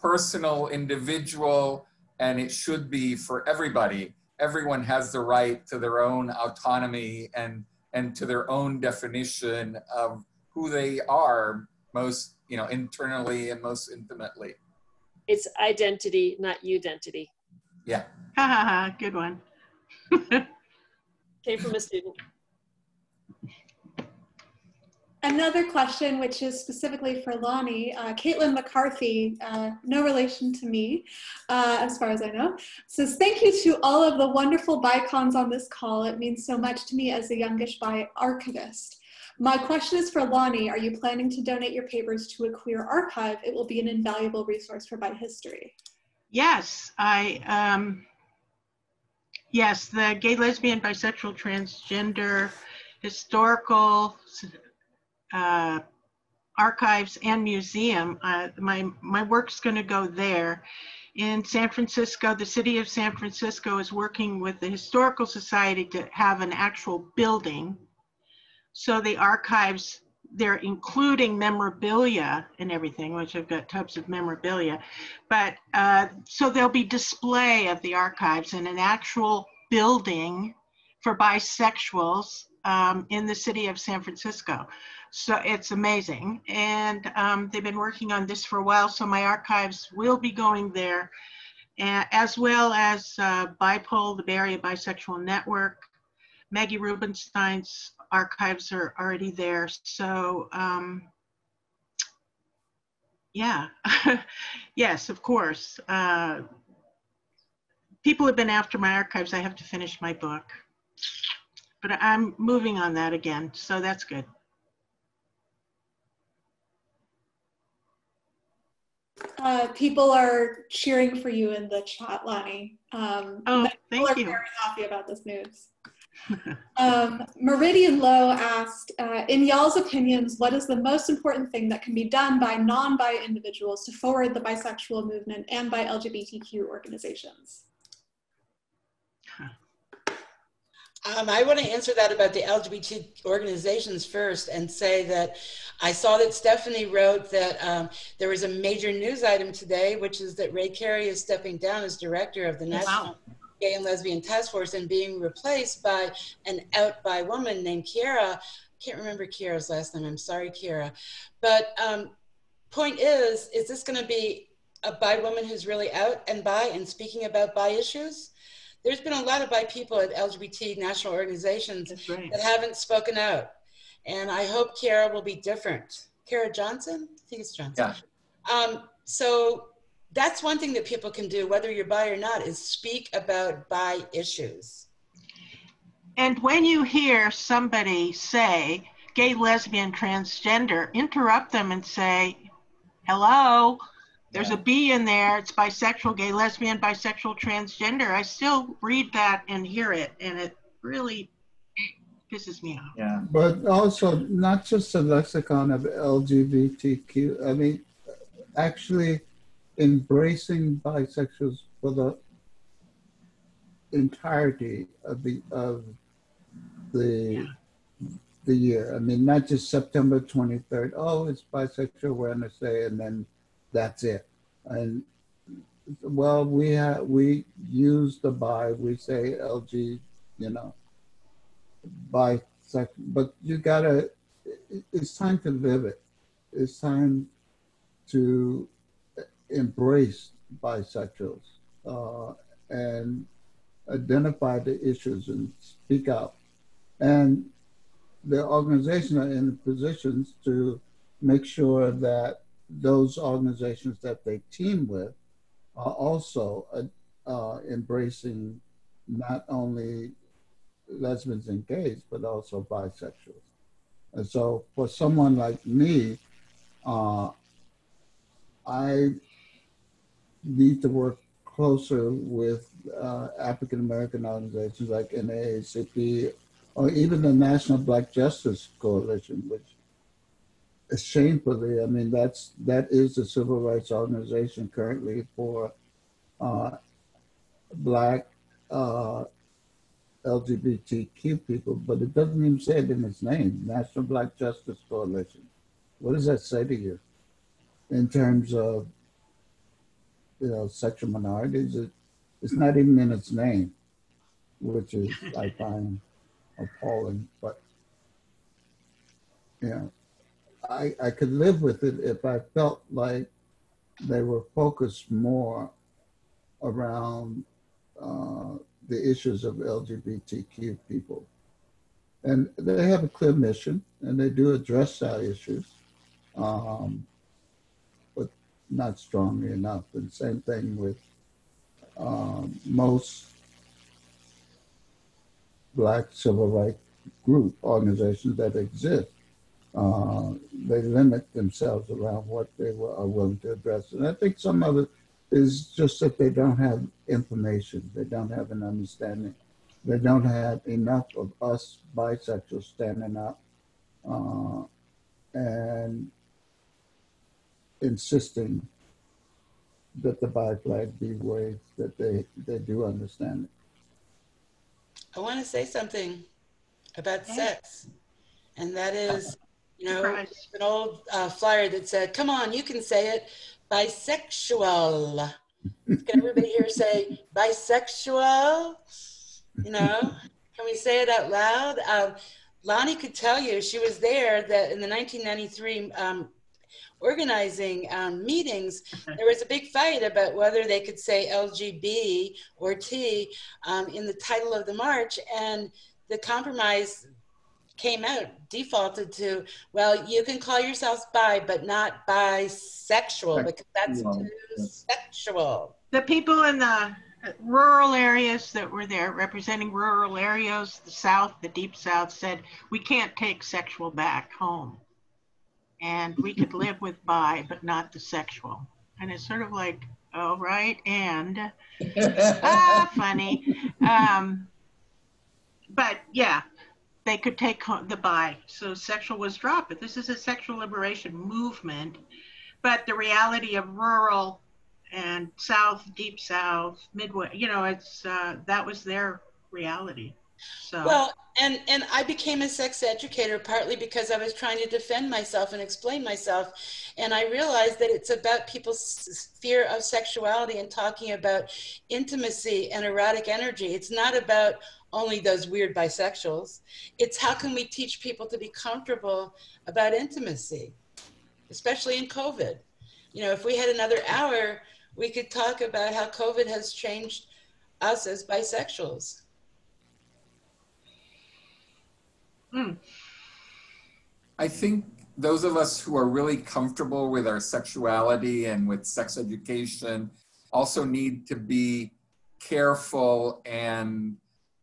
personal, individual, and it should be for everybody. Everyone has the right to their own autonomy and, and to their own definition of who they are, most, you know, internally and most intimately. It's identity, not udentity. Yeah. Ha ha ha, good one. Came from a student. Another question, which is specifically for Lani, uh, Caitlin McCarthy, uh, no relation to me, uh, as far as I know, says, thank you to all of the wonderful bicons on this call. It means so much to me as a youngish bi archivist. My question is for Lani. Are you planning to donate your papers to a queer archive? It will be an invaluable resource for Bi history. Yes, I, um, yes, the Gay, Lesbian, Bisexual, Transgender, Historical uh, Archives and Museum. Uh, my, my work's gonna go there. In San Francisco, the city of San Francisco is working with the Historical Society to have an actual building. So the archives, they're including memorabilia and everything, which I've got tubs of memorabilia. But uh, so there'll be display of the archives in an actual building for bisexuals um, in the city of San Francisco. So it's amazing. And um, they've been working on this for a while. So my archives will be going there, as well as uh, BIPOL, the Bay Area Bisexual Network. Maggie Rubenstein's archives are already there. So um, yeah, yes, of course. Uh, people have been after my archives. I have to finish my book, but I'm moving on that again. So that's good. Uh, people are cheering for you in the chat, Lani. Um, oh, thank you. People are very happy about this news. um, Meridian Lowe asked, uh, in y'all's opinions, what is the most important thing that can be done by non-bi individuals to forward the bisexual movement and by L G B T Q organizations? Huh. Um, I want to answer that about the L G B T organizations first and say that I saw that Stephanie wrote that um, there was a major news item today, which is that Rea Carey is stepping down as director of the National wow. Gay and Lesbian Task Force and being replaced by an out bi woman named Kierra. I can't remember Kierra's last name. I'm sorry, Kierra. But um, point is, is this going to be a bi woman who's really out and bi and speaking about bi issues? There's been a lot of bi people at L G B T national organizations right. that haven't spoken out. And I hope Kierra will be different. Kierra Johnson? I think it's Johnson. Yeah. Um, so that's one thing that people can do, whether you're bi or not, is speak about bi issues. And when you hear somebody say, gay, lesbian, transgender, interrupt them and say, hello. There's a B in there. It's bisexual, gay, lesbian, bisexual, transgender. I still read that and hear it, and it really pisses me off. Yeah, but also not just a lexicon of L G B T Q. I mean, actually embracing bisexuals for the entirety of the of the yeah. the year. I mean, not just September twenty-third. Oh, it's Bisexual Awareness Day, and then. That's it. And well, we have, we use the bi, we say L G, you know, bisexual, but you gotta, it's time to live it. It's time to embrace bisexuals uh, and identify the issues and speak out. And the organization are in positions to make sure that those organizations that they team with are also uh, uh, embracing not only lesbians and gays, but also bisexuals. And so for someone like me, uh, I need to work closer with uh, African-American organizations like N double A C P, or even the National Black Justice Coalition, which shamefully, I mean, that's that is the civil rights organization currently for uh, Black uh, L G B T Q people, but it doesn't even say it in its name, National Black Justice Coalition. What does that say to you in terms of, you know, sexual minorities? It, it's not even in its name, which is, I find, appalling, but, you know. I, I could live with it if I felt like they were focused more around uh, the issues of L G B T Q people. And they have a clear mission, and they do address our issues, um, but not strongly enough. And same thing with um, most Black civil rights group organizations that exist. Uh, they limit themselves around what they were, are willing to address. And I think some of it is just that they don't have information. They don't have an understanding. They don't have enough of us bisexuals standing up uh, and insisting that the bi flag be waved, that they, they do understand it. I want to say something about okay. sex. And that is, you know, right. an old uh, flyer that said, come on, you can say it, bisexual. Can everybody here say bisexual? You know, can we say it out loud? Um, Lani could tell you, she was there that in the nineteen ninety-three um, organizing um, meetings, there was a big fight about whether they could say L G B or T um, in the title of the march. And the compromise came out, defaulted to, well, you can call yourselves bi, but not bisexual, because that's too sexual. The people in the rural areas that were there representing rural areas, the South, the Deep South, said, we can't take sexual back home. And we could live with bi, but not the sexual. And it's sort of like, oh, right, and, ah, funny. Um, but yeah, they could take the bi, so sexual was dropped, but this is a sexual liberation movement. But the reality of rural and South, Deep South, Midwest, you know, it's, uh, that was their reality. So. Well, and, and I became a sex educator partly because I was trying to defend myself and explain myself. And I realized that it's about people's fear of sexuality and talking about intimacy and erotic energy. It's not about only those weird bisexuals. It's how can we teach people to be comfortable about intimacy, especially in COVID. You know, if we had another hour, we could talk about how COVID has changed us as bisexuals. Mm. I think those of us who are really comfortable with our sexuality and with sex education also need to be careful and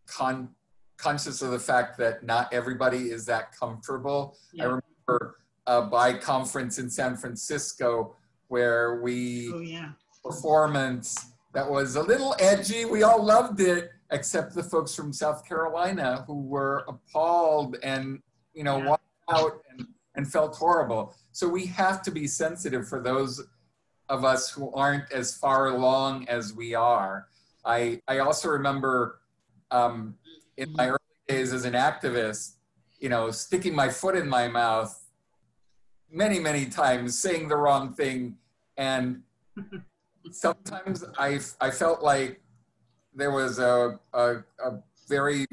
Con conscious of the fact that not everybody is that comfortable. Yeah. I remember a bi conference in San Francisco where we oh, yeah. performance that was a little edgy. We all loved it, except the folks from South Carolina who were appalled and, you know, yeah. walked out and, and felt horrible. So we have to be sensitive for those of us who aren't as far along as we are. I, I also remember Um, in my early days as an activist, you know, sticking my foot in my mouth many, many times, saying the wrong thing. And sometimes I, I felt like there was a, a, a very,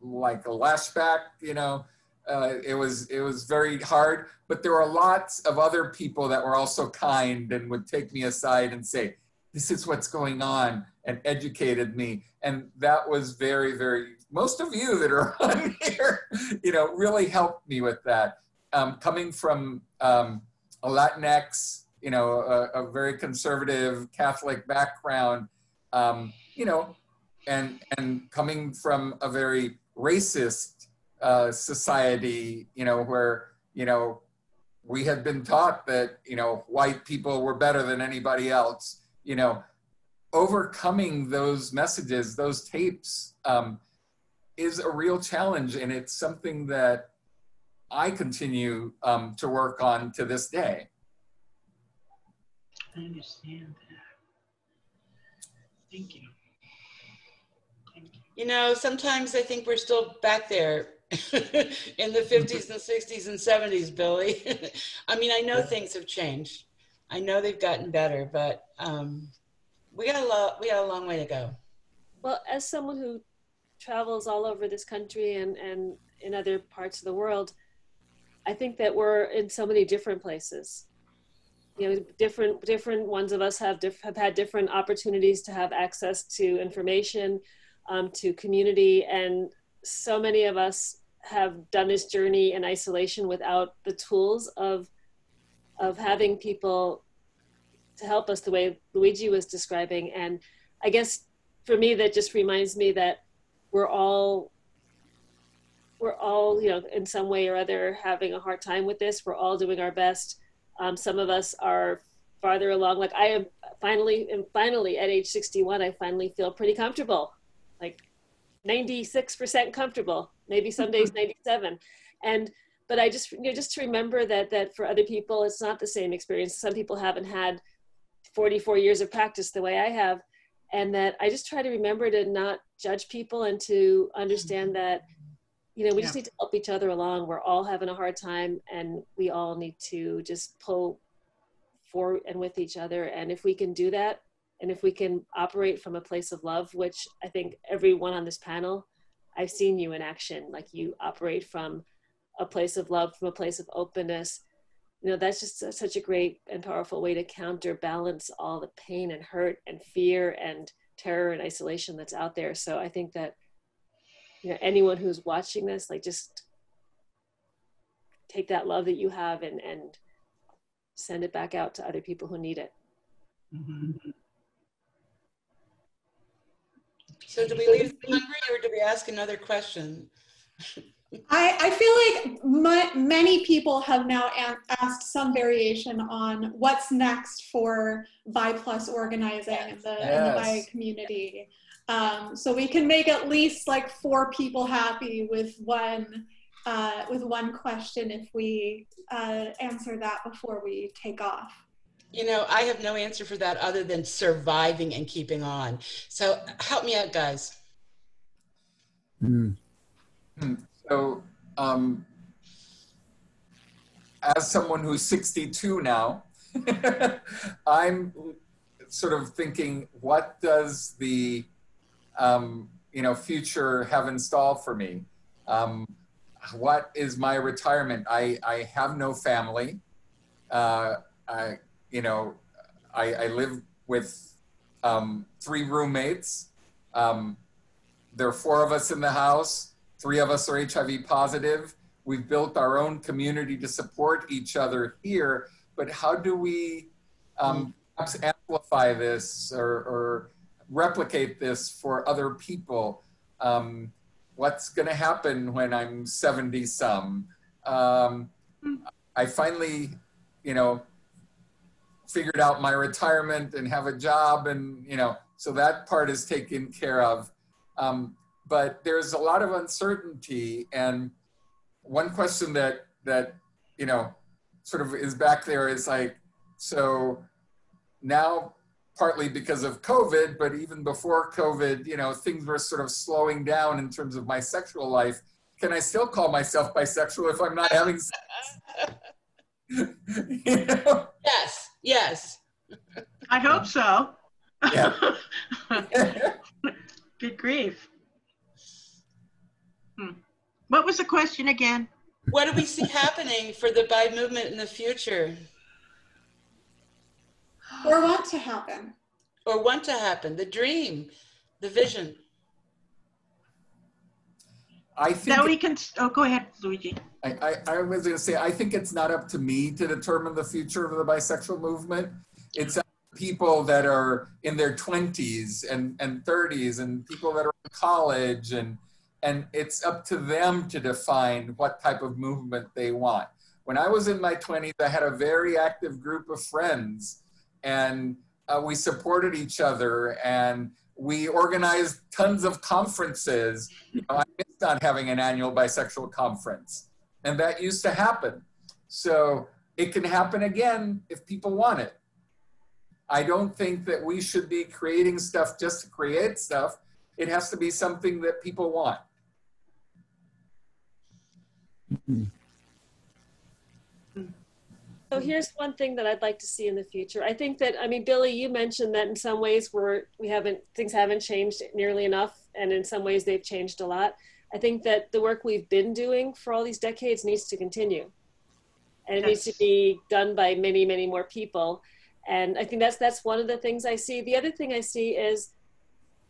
like a lashback, you know, uh, it was, it was very hard, but there were lots of other people that were also kind and would take me aside and say, this is what's going on, and educated me. And that was very, very, most of you that are on here, you know, really helped me with that. Um, coming from um, a Latinx, you know, a, a very conservative Catholic background, um, you know, and, and coming from a very racist uh, society, you know, where, you know, we had been taught that, you know, white people were better than anybody else. You know, overcoming those messages, those tapes, um, is a real challenge, and it's something that I continue um, to work on to this day. I understand that. Thank you. Thank you. You know, sometimes I think we're still back there in the fifties and sixties and seventies, Billy. I mean, I know things have changed. I know they've gotten better, but um, we got a lot, we got a long way to go. Well, as someone who travels all over this country and, and in other parts of the world, I think that we're in so many different places. You know, different, different ones of us have, diff have had different opportunities to have access to information, um, to community, and so many of us have done this journey in isolation without the tools of of having people to help us the way Luigi was describing. And I guess for me, that just reminds me that we're all we're all, you know, in some way or other having a hard time with this. We're all doing our best. Um, some of us are farther along. Like I am finally, and finally at age sixty-one, I finally feel pretty comfortable, like ninety-six percent comfortable, maybe some days ninety-seven. And, but I just, you know, just to remember that, that for other people, it's not the same experience. Some people haven't had forty-four years of practice the way I have. And that I just try to remember to not judge people and to understand that, you know, we yeah. just need to help each other along. We're all having a hard time and we all need to just pull for and with each other. And if we can do that, and if we can operate from a place of love, which I think everyone on this panel, I've seen you in action, like you operate from a place of love, from a place of openness. You know, that's just such a great and powerful way to counterbalance all the pain and hurt and fear and terror and isolation that's out there. So I think that, you know, anyone who's watching this, like just take that love that you have and, and send it back out to other people who need it. Mm-hmm. So do we leave hungry or do we ask another question? I, I feel like my, many people have now asked some variation on what's next for Bi Plus organizing yes. in, the, yes. in the Bi community. Um, so we can make at least like four people happy with one, uh, with one question if we uh, answer that before we take off. You know, I have no answer for that other than surviving and keeping on. So help me out, guys. Mm. So, um, as someone who's sixty-two now, I'm sort of thinking, what does the, um, you know, future have in store for me? Um, what is my retirement? I, I have no family. Uh, I, you know, I, I live with um, three roommates. Um, there are four of us in the house. Three of us are H I V positive. We've built our own community to support each other here, but how do we um, perhaps amplify this or, or replicate this for other people? Um, what's gonna happen when I'm seventy some? Um, I finally, you know, figured out my retirement and have a job and, you know, so that part is taken care of. Um, But there's a lot of uncertainty, and one question that that you know sort of is back there is like, so now partly because of COVID, but even before COVID, you know, things were sort of slowing down in terms of my sexual life. Can I still call myself bisexual if I'm not having sex? You know? Yes, yes. I hope so. Yeah. Good grief. Hmm. What was the question again? What do we see happening for the Bi movement in the future? Or want to happen. Or want to happen. The dream, the vision. I think- Now we can, oh, go ahead, Luigi. I, I, I was gonna say, I think it's not up to me to determine the future of the bisexual movement. It's up to people that are in their twenties and, and thirties and people that are in college and And it's up to them to define what type of movement they want. When I was in my twenties, I had a very active group of friends, and uh, we supported each other, and we organized tons of conferences. You know, I missed not having an annual bisexual conference, and that used to happen. So it can happen again if people want it. I don't think that we should be creating stuff just to create stuff. It has to be something that people want. So here's one thing that I'd like to see in the future. I think that, I mean, Billy, you mentioned that in some ways we're, we haven't, things haven't changed nearly enough, and in some ways they've changed a lot. I think that the work we've been doing for all these decades needs to continue. And it yes. needs to be done by many, many more people. And I think that's, that's one of the things I see. The other thing I see is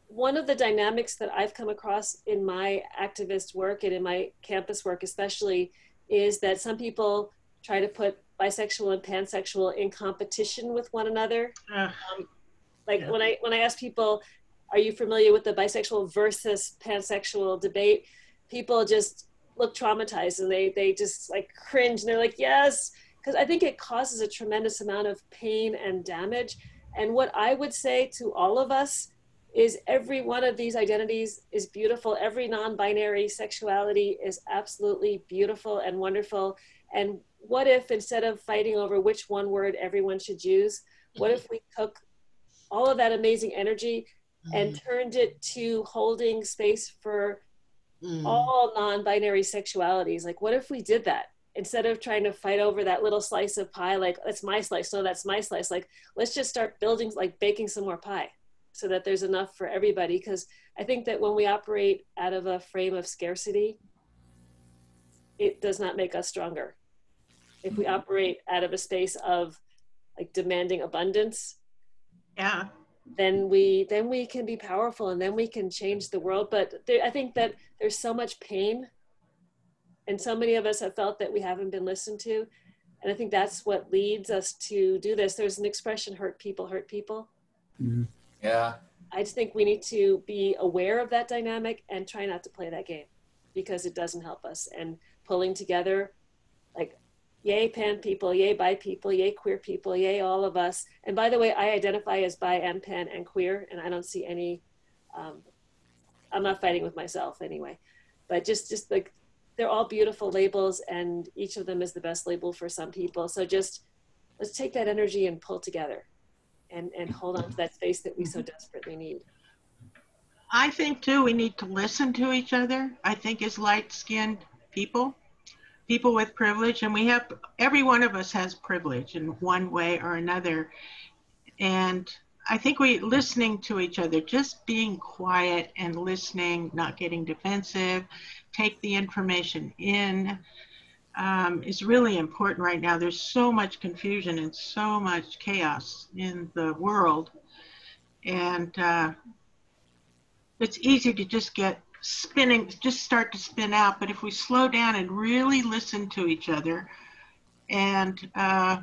one of the dynamics that I've come across in my activist work and in my campus work especially is that some people try to put bisexual and pansexual in competition with one another. Uh, um, like yeah. when I when I ask people, are you familiar with the bisexual versus pansexual debate? People just look traumatized and they, they just like cringe and they're like, yes, because I think it causes a tremendous amount of pain and damage. And what I would say to all of us is every one of these identities is beautiful. Every non-binary sexuality is absolutely beautiful and wonderful. And what if instead of fighting over which one word everyone should use, what if we took all of that amazing energy and turned it to holding space for mm. all non-binary sexualities? Like, what if we did that? Instead of trying to fight over that little slice of pie, like, that's my slice, no, that's my slice. Like, let's just start building, like baking some more pie so that there's enough for everybody. Because I think that when we operate out of a frame of scarcity, it does not make us stronger. If we operate out of a space of like demanding abundance, yeah, then we then we can be powerful and then we can change the world. But there, I think that there's so much pain and so many of us have felt that we haven't been listened to. And I think that's what leads us to do this. There's an expression, hurt people, hurt people. Mm-hmm. Yeah. I just think we need to be aware of that dynamic and try not to play that game because it doesn't help us. And pulling together, like, yay pan people, yay bi people, yay queer people, yay all of us. And by the way, I identify as bi and pan and queer, and I don't see any, um, I'm not fighting with myself anyway. But just, just like, they're all beautiful labels and each of them is the best label for some people. So just, let's take that energy and pull together and, and hold on to that space that we so desperately need. I think too, we need to listen to each other. I think as light-skinned people, people with privilege, and we have, every one of us has privilege in one way or another. And I think we, listening to each other, just being quiet and listening, not getting defensive, take the information in, um, is really important right now. There's so much confusion and so much chaos in the world. And uh, it's easy to just get spinning, just start to spin out. But if we slow down and really listen to each other, and uh,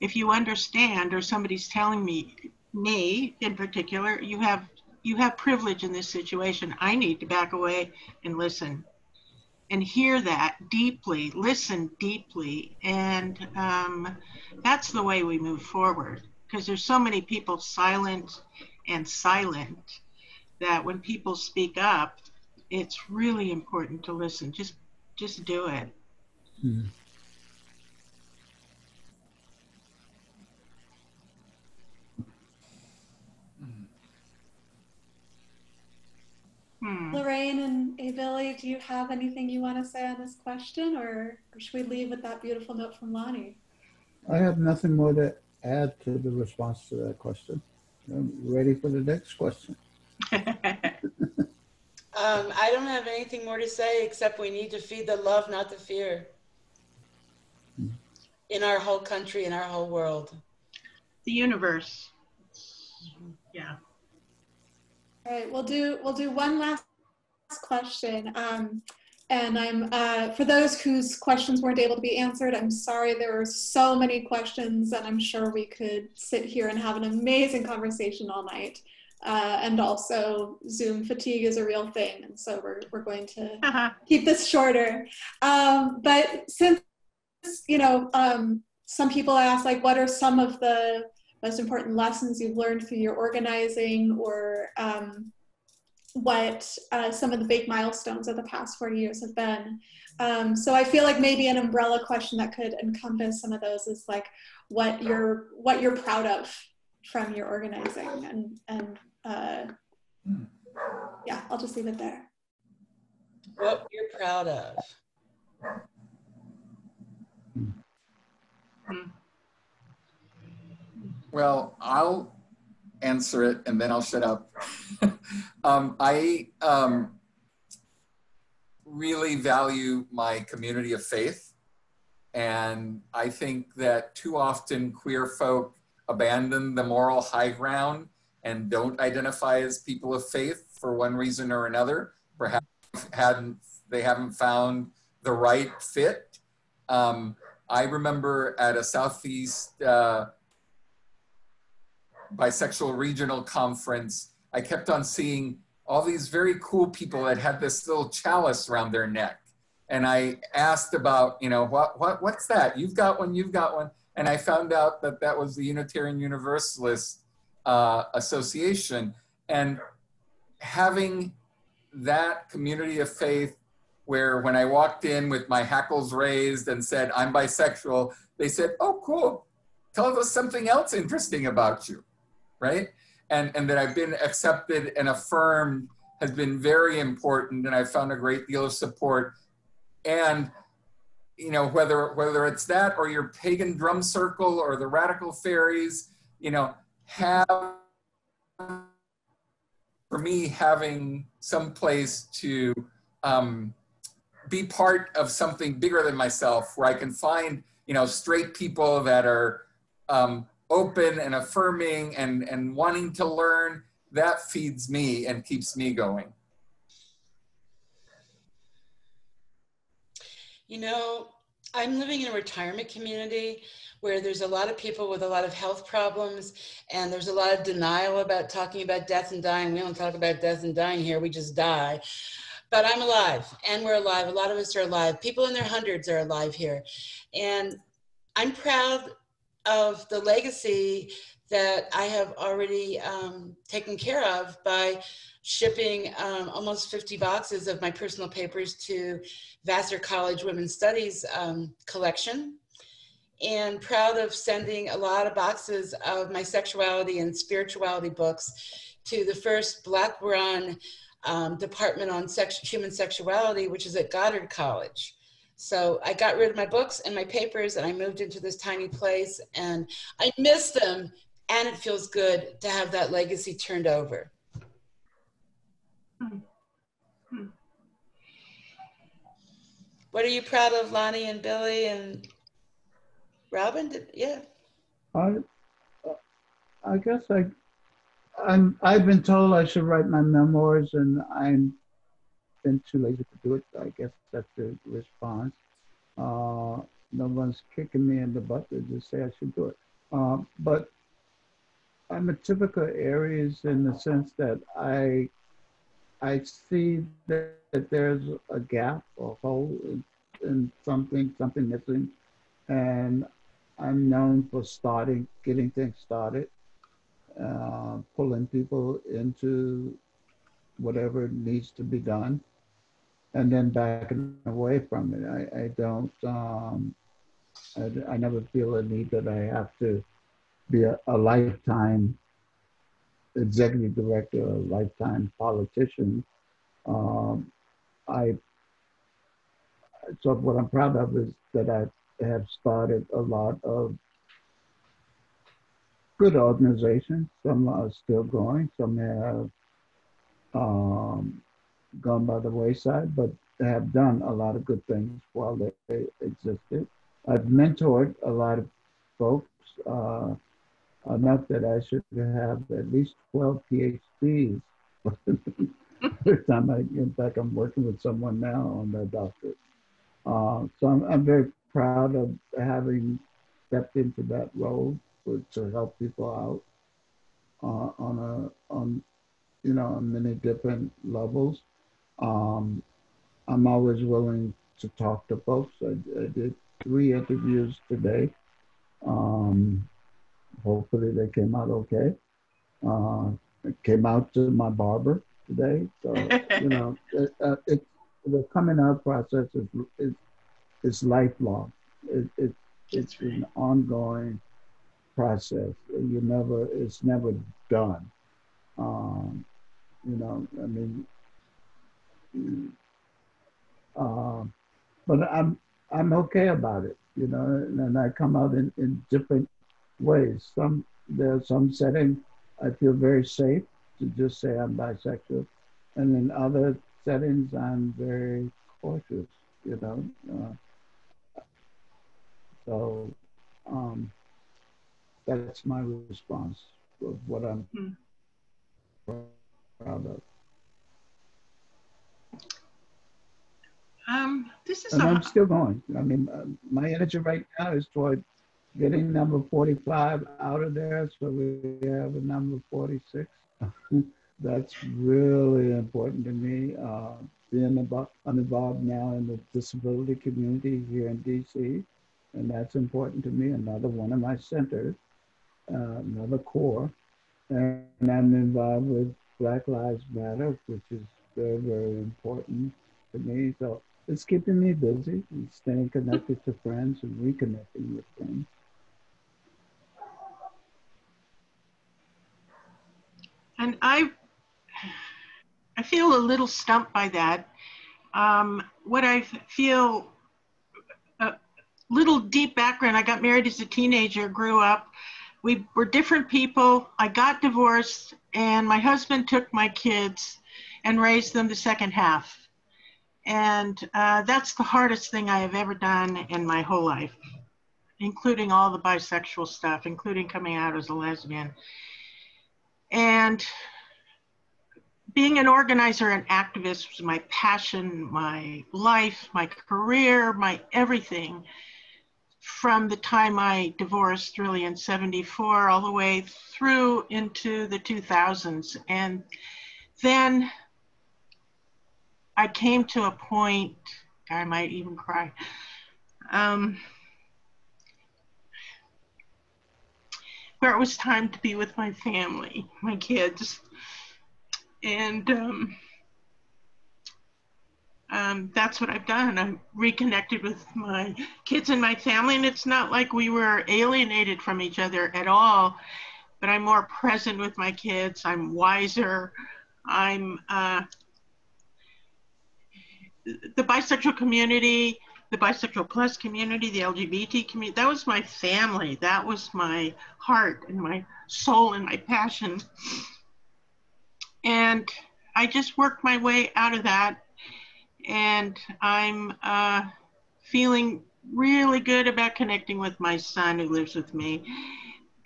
if you understand, or somebody's telling me, me in particular, you have you have privilege in this situation. I need to back away and listen, and hear that deeply. Listen deeply, and um, that's the way we move forward. Because there's so many people silent and silent. That when people speak up, it's really important to listen. Just, just do it. Hmm. Hmm. Loraine and Billy, do you have anything you want to say on this question, or, or should we leave with that beautiful note from Lani? I have nothing more to add to the response to that question. I'm ready for the next question. um, I don't have anything more to say except we need to feed the love, not the fear, in our whole country, in our whole world. The universe. Yeah. All right, we'll do, we'll do one last question. Um, and I'm, uh, for those whose questions weren't able to be answered, I'm sorry, there were so many questions and I'm sure we could sit here and have an amazing conversation all night. Uh, and also Zoom fatigue is a real thing. And so we're, we're going to uh-huh. keep this shorter. Um, but since, you know, um, some people ask, like, what are some of the most important lessons you've learned through your organizing, or um, what uh, some of the big milestones of the past forty years have been. Um, so I feel like maybe an umbrella question that could encompass some of those is like, what you're, what you're proud of from your organizing, and, and Uh, yeah, I'll just leave it there. What you're proud of. Well, I'll answer it and then I'll shut up. um, I um, really value my community of faith. And I think that too often queer folk abandon the moral high ground and don't identify as people of faith for one reason or another. Perhaps hadn't, they haven't found the right fit. Um, I remember at a Southeast uh, bisexual regional conference, I kept on seeing all these very cool people that had this little chalice around their neck. And I asked about, you know, what, what, what's that? You've got one, you've got one. And I found out that that was the Unitarian Universalist uh, Association. And having that community of faith, where when I walked in with my hackles raised and said, I'm bisexual, they said, oh, cool. Tell us something else interesting about you, right? And, and that I've been accepted and affirmed has been very important, and I've found a great deal of support. And you know, whether, whether it's that or your pagan drum circle or the radical fairies, you know, have, for me, having some place to um, be part of something bigger than myself, where I can find, you know, straight people that are um, open and affirming and, and wanting to learn, that feeds me and keeps me going. You know, I'm living in a retirement community where there's a lot of people with a lot of health problems, and there's a lot of denial about talking about death and dying. We don't talk about death and dying here, we just die. But I'm alive, and we're alive. A lot of us are alive. People in their hundreds are alive here. And I'm proud of the legacy that I have already um, taken care of by shipping um, almost fifty boxes of my personal papers to Vassar College Women's Studies um, collection, and proud of sending a lot of boxes of my sexuality and spirituality books to the first Black-run um, department on sex human sexuality, which is at Goddard College. So I got rid of my books and my papers, and I moved into this tiny place, and I miss them, and it feels good to have that legacy turned over. What are you proud of, Lani and Billy and Robin? Did, yeah. I, I guess I, I'm, I've been told I should write my memoirs, and I'm been too lazy to do it. I guess that's the response. Uh, no one's kicking me in the butt to just say I should do it. Uh, but I'm a typical Aries in the sense that I I see that, that there's a gap or hole in, in something, something missing. And I'm known for starting, getting things started, uh, pulling people into whatever needs to be done, and then backing away from it. I, I don't, um, I, I never feel a need that I have to be a, a lifetime executive director, a lifetime politician. Um, I, so what I'm proud of is that I have started a lot of good organizations. Some are still going, some have um, gone by the wayside, but have done a lot of good things while they, they existed. I've mentored a lot of folks, uh, enough that I should have at least twelve PhDs. Every time I, in fact, I'm working with someone now on their doctorate. Uh, so I'm, I'm very proud of having stepped into that role for, to help people out uh, on a, on, you know, on many different levels. Um, I'm always willing to talk to folks. I, I did three interviews today. Um, hopefully they came out okay. Uh, I came out to my barber today. So, you know, it, uh, it, the coming out process is, is, is lifelong. It, it, it's right. An ongoing process. You never, it's never done. Um, You know, I mean, uh, but I'm I'm okay about it, you know, and, and I come out in, in different ways. Some there's some setting I feel very safe to just say I'm bisexual, and in other settings I'm very cautious, you know. Uh, so um, that's my response of what I'm. Mm. Um, this is and I'm still going. I mean, uh, my energy right now is toward getting number forty-five out of there, so we have a number forty-six. that's really important to me. Uh, being about, I'm involved now in the disability community here in D C, and that's important to me. Another one of my centers, uh, another core. And I'm involved with Black Lives Matter, which is very, very important to me. So it's keeping me busy and staying connected to friends and reconnecting with friends. And I, I feel a little stumped by that. Um, what I feel, a little deep background, I got married as a teenager, grew up. We were different people. I got divorced and my husband took my kids and raised them the second half. And uh, that's the hardest thing I have ever done in my whole life, including all the bisexual stuff, including coming out as a lesbian. And being an organizer and activist was my passion, my life, my career, my everything, from the time I divorced really in seventy-four all the way through into the two thousands. And then I came to a point, I might even cry, um, where it was time to be with my family, my kids. And um, um, that's what I've done. I've reconnected with my kids and my family, and it's not like we were alienated from each other at all, but I'm more present with my kids. I'm wiser. I'm, uh, the bisexual community, the bisexual plus community, the L G B T community, that was my family. That was my heart and my soul and my passion. And I just worked my way out of that. And I'm uh, feeling really good about connecting with my son who lives with me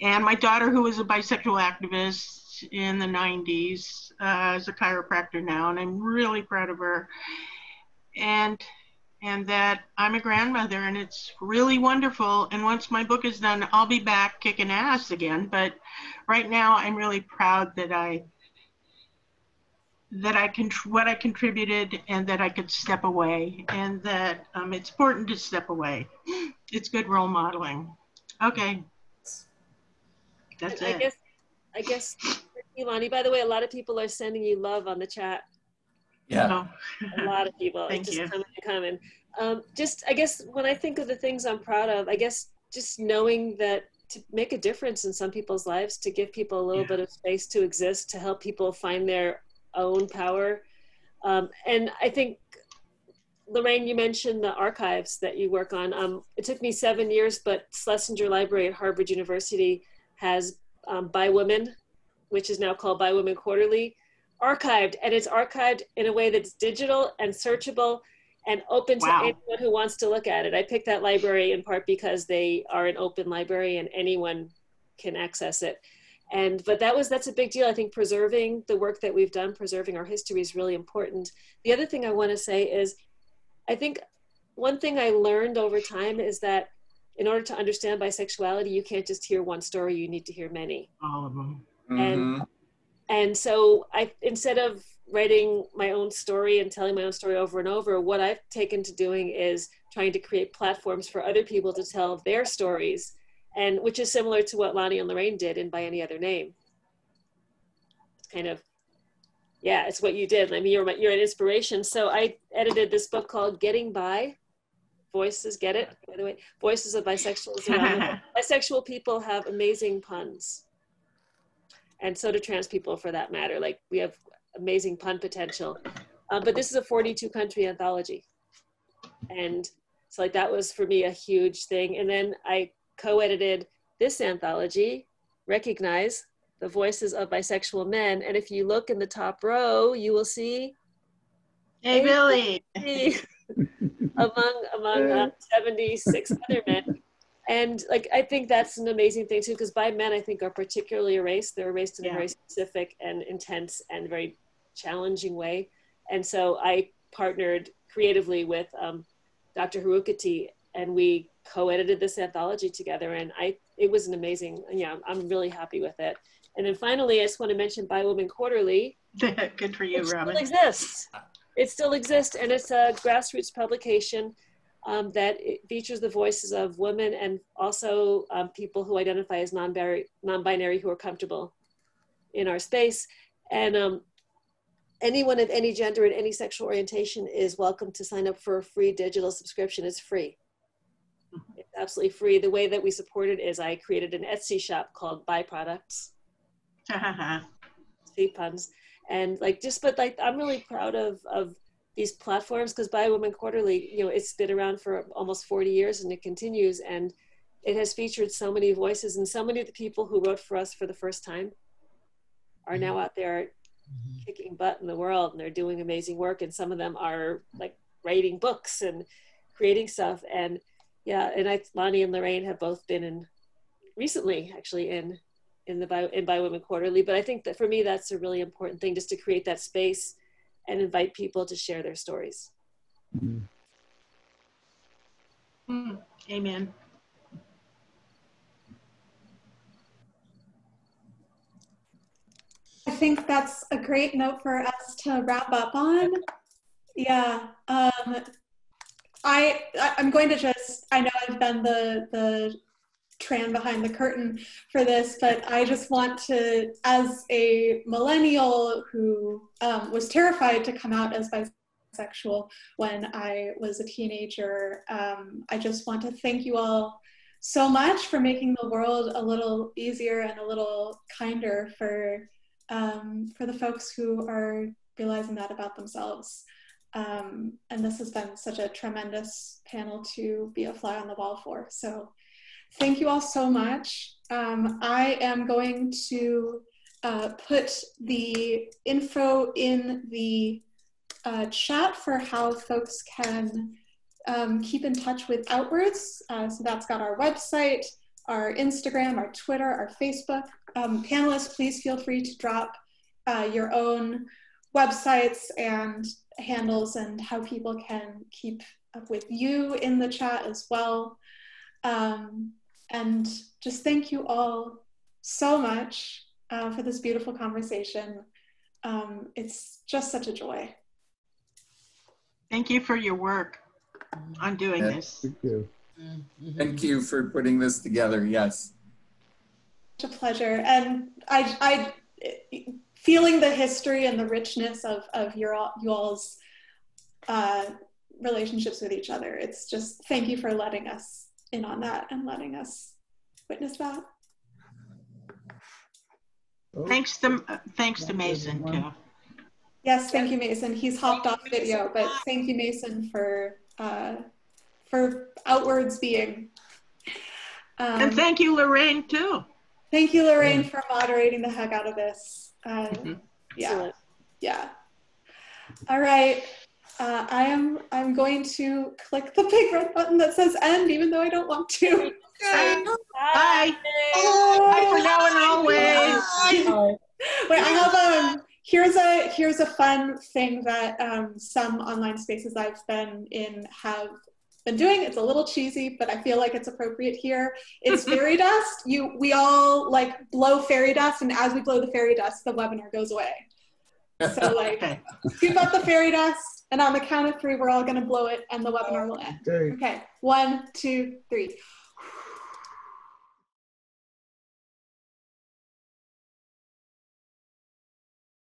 and my daughter, who was a bisexual activist in the nineties, uh, is a chiropractor now, and I'm really proud of her. And and that I'm a grandmother, and it's really wonderful. And once my book is done, I'll be back kicking ass again. But right now, I'm really proud that I that I can what I contributed, and that I could step away, and that um, it's important to step away. It's good role modeling. Okay, that's I, it. I guess I guess, Lani, by the way, a lot of people are sending you love on the chat. Yeah. Oh. A lot of people. Thank it's just you. Common, common. Um, just, I guess, when I think of the things I'm proud of, I guess just knowing that to make a difference in some people's lives, to give people a little yeah. bit of space to exist, to help people find their own power. Um, and I think, Loraine, you mentioned the archives that you work on. Um, it took me seven years, but Schlesinger Library at Harvard University has um, Bi Women, which is now called Bi Women Quarterly, archived, and it's archived in a way that's digital and searchable and open wow. to anyone who wants to look at it. I picked that library in part because they are an open library and anyone can access it. And, but that was, that's a big deal. I think preserving the work that we've done, preserving our history is really important. The other thing I want to say is, I think one thing I learned over time is that in order to understand bisexuality, you can't just hear one story, you need to hear many. All of them. And And so I, instead of writing my own story and telling my own story over and over, what I've taken to doing is trying to create platforms for other people to tell their stories, and which is similar to what Lani and Loraine did in By Any Other Name. It's kind of, yeah, it's what you did. I mean, you're, you're an inspiration. So I edited this book called Getting Bi, Voices, get it? By the way, Voices of Bisexuals. Around. Bisexual people have amazing puns. And so do trans people, for that matter. Like, we have amazing pun potential. Um, but this is a forty-two country anthology. And so, like, that was for me a huge thing. And then I co-edited this anthology, Recognize, the Voices of Bisexual Men. And if you look in the top row, you will see... Hey, Billy! among among uh, seventy-six other men. And like, I think that's an amazing thing too, because bi men, I think, are particularly erased. They're erased in yeah. a very specific and intense and very challenging way. And so I partnered creatively with um, Doctor Harukati, and we co-edited this anthology together. And I, it was an amazing, yeah, I'm really happy with it. And then finally, I just want to mention Bi Women Quarterly, Good for you, it Robin. It still exists. It still exists, and it's a grassroots publication um, that features the voices of women and also um, people who identify as non-binary, non-binary who are comfortable in our space. And um, anyone of any gender and any sexual orientation is welcome to sign up for a free digital subscription. It's free. It's absolutely free. The way that we support it is I created an Etsy shop called Byproducts. Three puns. And like, just, but like, I'm really proud of, of these platforms, because Bi Women Quarterly, you know, it's been around for almost forty years and it continues. And it has featured so many voices, and so many of the people who wrote for us for the first time are now out there mm-hmm. kicking butt in the world, and they're doing amazing work. And some of them are like writing books and creating stuff. And yeah, and I, Lani and Loraine have both been in, recently actually in, in the Bi, in Bi Women Quarterly, but I think that for me, that's a really important thing, just to create that space and invite people to share their stories. Mm. Mm. Amen. I think that's a great note for us to wrap up on. Yeah. Um, I, I'm going to just, I know I've been the, the, Tran behind the curtain for this, but I just want to, as a millennial who um, was terrified to come out as bisexual when I was a teenager, um, I just want to thank you all so much for making the world a little easier and a little kinder for, um, for the folks who are realizing that about themselves. Um, and this has been such a tremendous panel to be a fly on the wall for. So thank you all so much. Um, I am going to uh, put the info in the uh, chat for how folks can um, keep in touch with Outwords. Uh, so that's got our website, our Instagram, our Twitter, our Facebook. Um, panelists, please feel free to drop uh, your own websites and handles and how people can keep up with you in the chat as well. Um, and just thank you all so much uh, for this beautiful conversation. Um, it's just such a joy. Thank you for your work on doing yeah, this. Thank you. Mm-hmm. Thank you for putting this together, yes. Such a pleasure. And I, I, feeling the history and the richness of, of your, you all's uh, relationships with each other. It's just, thank you for letting us in on that and letting us witness that. Thanks to, uh, thanks to Mason too. Yes, thank you, Mason. He's hopped off video, but thank you, Mason, for, uh, for Outwords being. Um, and thank you, Loraine too. Thank you, Loraine, for moderating the heck out of this. Um, mm-hmm. Yeah, excellent. Yeah. All right. Uh, I am, I'm going to click the big red button that says end, even though I don't want to. Bye. Bye. Bye for now and always. Bye. Wait, I have, um, here's a, here's a fun thing that um, some online spaces I've been in have been doing. It's a little cheesy, but I feel like it's appropriate here. It's fairy dust. You, we all like blow fairy dust, and as we blow the fairy dust, the webinar goes away. So like, scoop up the fairy dust. And on the count of three, we're all going to blow it, and the webinar will end. Okay, one, two, three.